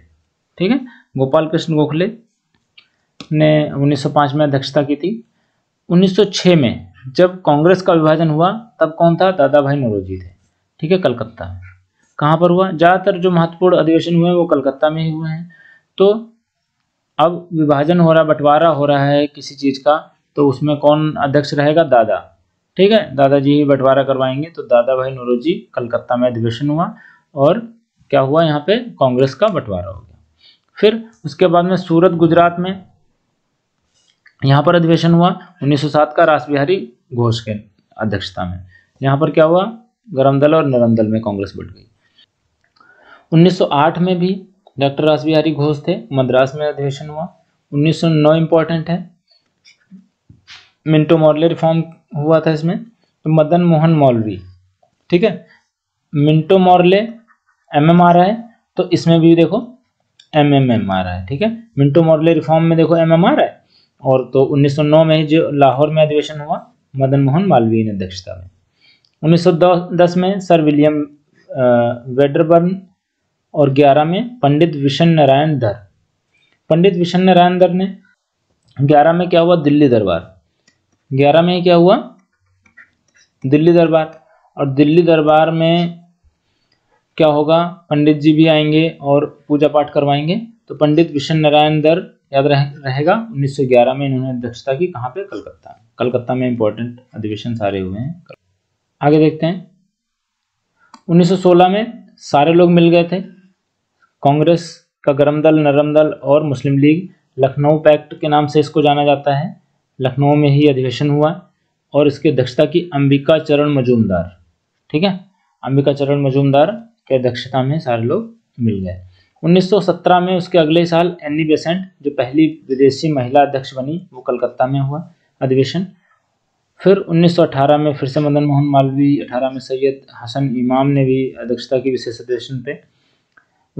ठीक है। गोपाल कृष्ण गोखले ने उन्नीस सौ पाँच में अध्यक्षता की थी। उन्नीस सौ छह में जब कांग्रेस का विभाजन हुआ, तब कौन था? दादा भाई नौरोजी थे, ठीक है, कलकत्ता। कहाँ पर हुआ? ज़्यादातर जो महत्वपूर्ण अधिवेशन हुए हैं वो कलकत्ता में ही हुए हैं। तो अब विभाजन हो रहा, बंटवारा हो रहा है किसी चीज़ का, तो उसमें कौन अध्यक्ष रहेगा? दादा, ठीक है, दादाजी ही बंटवारा करवाएंगे। तो दादा भाई नौरोजी, कलकत्ता में अधिवेशन हुआ और क्या हुआ यहाँ पे? कांग्रेस का बंटवारा हो गया। फिर उसके बाद में सूरत, गुजरात में यहाँ पर अधिवेशन हुआ उन्नीस सौ सात का, रास बिहारी घोष के अध्यक्षता में। यहाँ पर क्या हुआ? गर्म दल और नरम दल में कांग्रेस बट गई। उन्नीस सौ आठ में भी डॉक्टर रास बिहारी घोष थे, मद्रास में अधिवेशन हुआ। उन्नीस सौ नौ इम्पोर्टेंट है, मिंटो मॉडले रिफॉर्म हुआ था इसमें, तो मदन मोहन मौलवी, ठीक है, मिंटो मॉडले एम एम आ रहा है, तो इसमें भी देखो एम एम एम आ रहा है, ठीक है, मिंटो मॉडले रिफॉर्म में देखो एम एम आ रहा है। और तो उन्नीस सौ नौ में जो लाहौर में अधिवेशन हुआ मदन मोहन मालवीय की अध्यक्षता में। उन्नीस सौ दस में सर विलियम वेडरबर्न और ग्यारह में पंडित विशन नारायण धर। पंडित विशन नारायण धर ने ग्यारह में क्या हुआ, दिल्ली दरबार, ग्यारह में क्या हुआ, दिल्ली दरबार। और दिल्ली दरबार में क्या होगा, पंडित जी भी आएंगे और पूजा पाठ करवाएंगे, तो पंडित विशन नारायण धर याद रहेगा। उन्नीस सौ ग्यारह में इन्होंने अध्यक्षता की, कहाँ पे, कलकत्ता, कलकत्ता में इंपॉर्टेंट अधिवेशन सारे हुए हैं। आगे देखते हैं, उन्नीस सौ सोलह में सारे लोग मिल गए थे, कांग्रेस का गरम दल, नरम दल और मुस्लिम लीग, लखनऊ पैक्ट के नाम से इसको जाना जाता है, लखनऊ में ही अधिवेशन हुआ और इसकी अध्यक्षता की अंबिका चरण मजूमदार, ठीक है, अंबिका चरण मजूमदार के अध्यक्षता में सारे लोग मिल गए। उन्नीस सौ सत्रह में उसके अगले साल एनी बेसेंट, जो पहली विदेशी महिला अध्यक्ष बनी, वो कलकत्ता में हुआ अधिवेशन। फिर उन्नीस सौ अठारह में फिर से मदन मोहन मालवीय, अठारह में सैयद हसन इमाम ने भी अध्यक्षता की विशेष अधिवेशन पे।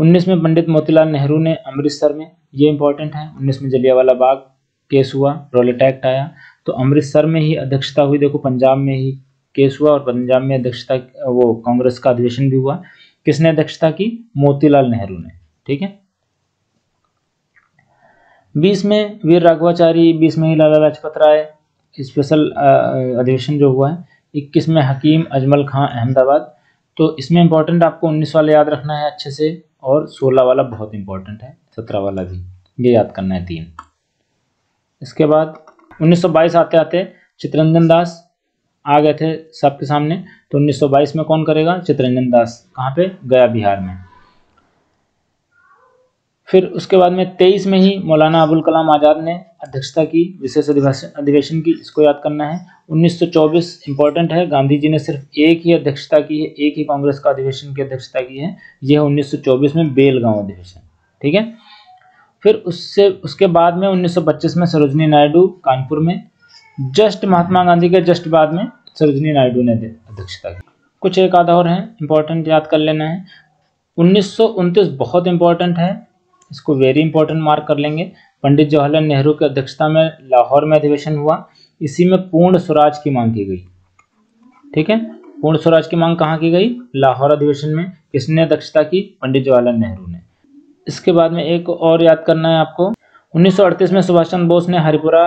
उन्नीस में पंडित मोतीलाल नेहरू ने अमृतसर में, ये इंपॉर्टेंट है। उन्नीस में जलियावाला बाग केस हुआ, रॉलेट एक्ट आया, तो अमृतसर में ही अध्यक्षता हुई। देखो पंजाब में ही केस हुआ और पंजाब में अध्यक्षता, वो कांग्रेस का अधिवेशन भी हुआ, किसने अध्यक्षता की, मोतीलाल नेहरू ने, ठीक है। बीस में वीर राघवाचारी, बीस में ही लाला लाजपत राय, स्पेशल अधिवेशन जो हुआ है। इक्कीस में हकीम अजमल खां अहमदाबाद, तो इसमें इंपॉर्टेंट आपको उन्नीस वाला याद रखना है अच्छे से, और सोलह वाला बहुत इंपॉर्टेंट है, सत्रह वाला भी ये याद करना है, तीन। इसके बाद उन्नीस सौ बाईस आते आते चित्तरंजन दास आ गए थे सबके सामने, तो उन्नीस सौ बाईस में कौन करेगा, चित्तरंजन दास, कहाँ पे, गया, बिहार में। फिर उसके बाद में तेईस में ही मौलाना अबुल कलाम आज़ाद ने अध्यक्षता की विशेष अधिवेशन की, इसको याद करना है। उन्नीस सौ चौबीस इंपॉर्टेंट है, गांधी जी ने सिर्फ एक ही अध्यक्षता की है, एक ही कांग्रेस का अधिवेशन की अध्यक्षता की है, यह उन्नीस सौ चौबीस में बेलगांव अधिवेशन, ठीक है। फिर उससे उसके बाद में उन्नीस सौ पच्चीस में सरोजनी नायडू कानपुर में, जस्ट महात्मा गांधी के जस्ट बाद में सरोजनी नायडू ने अध्यक्षता की। कुछ एक आधा और हैं इंपॉर्टेंट, याद कर लेना है। उन्नीस सौ उनतीस बहुत इंपॉर्टेंट है, इसको वेरी इंपॉर्टेंट मार्क कर लेंगे। पंडित जवाहरलाल नेहरू की अध्यक्षता में लाहौर में अधिवेशन हुआ, इसी में पूर्ण स्वराज की मांग की गई, ठीक है। पूर्ण स्वराज की मांग कहाँ की गई, लाहौर अधिवेशन में, किसने अध्यक्षता की, पंडित जवाहरलाल नेहरू ने। इसके बाद में एक और याद करना है आपको, उन्नीस सौ अड़तीस में सुभाष चंद्र बोस ने हरिपुरा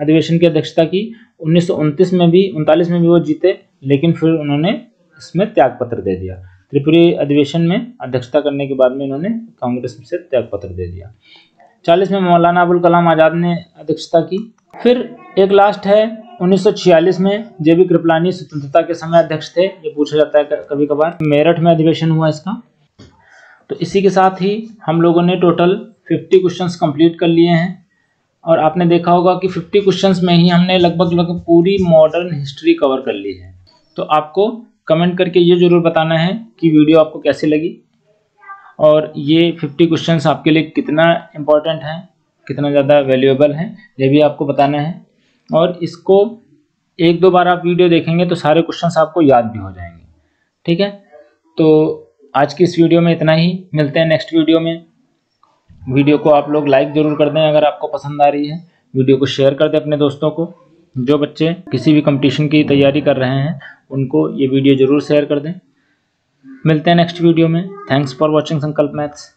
अधिवेशन की अध्यक्षता की। उन्नीस सौ उनतीस में भी उनतालीस में भी वो जीते, लेकिन फिर उन्होंने इसमें त्यागपत्र दे दिया। त्रिपुरी अधिवेशन में अध्यक्षता करने के बाद में इन्होंने कांग्रेस से त्यागपत्र दे दिया। चालीस में मौलाना अबुल कलाम आज़ाद ने अध्यक्षता की। फिर एक लास्ट है उन्नीस सौ छियालीस में, जे बी कृपलानी स्वतंत्रता के समय अध्यक्ष थे, ये पूछा जाता है कभी कभार, मेरठ में अधिवेशन हुआ इसका। तो इसी के साथ ही हम लोगों ने टोटल फिफ्टी क्वेश्चन कम्प्लीट कर लिए हैं, और आपने देखा होगा कि फिफ्टी क्वेश्चन में ही हमने लगभग लगभग पूरी मॉडर्न हिस्ट्री कवर कर ली है। तो आपको कमेंट करके ये ज़रूर बताना है कि वीडियो आपको कैसी लगी, और ये फिफ्टी क्वेश्चंस आपके लिए कितना इम्पोर्टेंट हैं, कितना ज़्यादा वैल्यूएबल हैं, ये भी आपको बताना है। और इसको एक दो बार आप वीडियो देखेंगे तो सारे क्वेश्चंस आपको याद भी हो जाएंगे, ठीक है। तो आज की इस वीडियो में इतना ही, मिलते हैं नेक्स्ट वीडियो में। वीडियो को आप लोग लाइक ज़रूर कर दें अगर आपको पसंद आ रही है, वीडियो को शेयर कर दें अपने दोस्तों को। जो बच्चे किसी भी कंपटीशन की तैयारी कर रहे हैं उनको ये वीडियो ज़रूर शेयर कर दें। मिलते हैं नेक्स्ट वीडियो में। Thanks for watching Sankalp maths.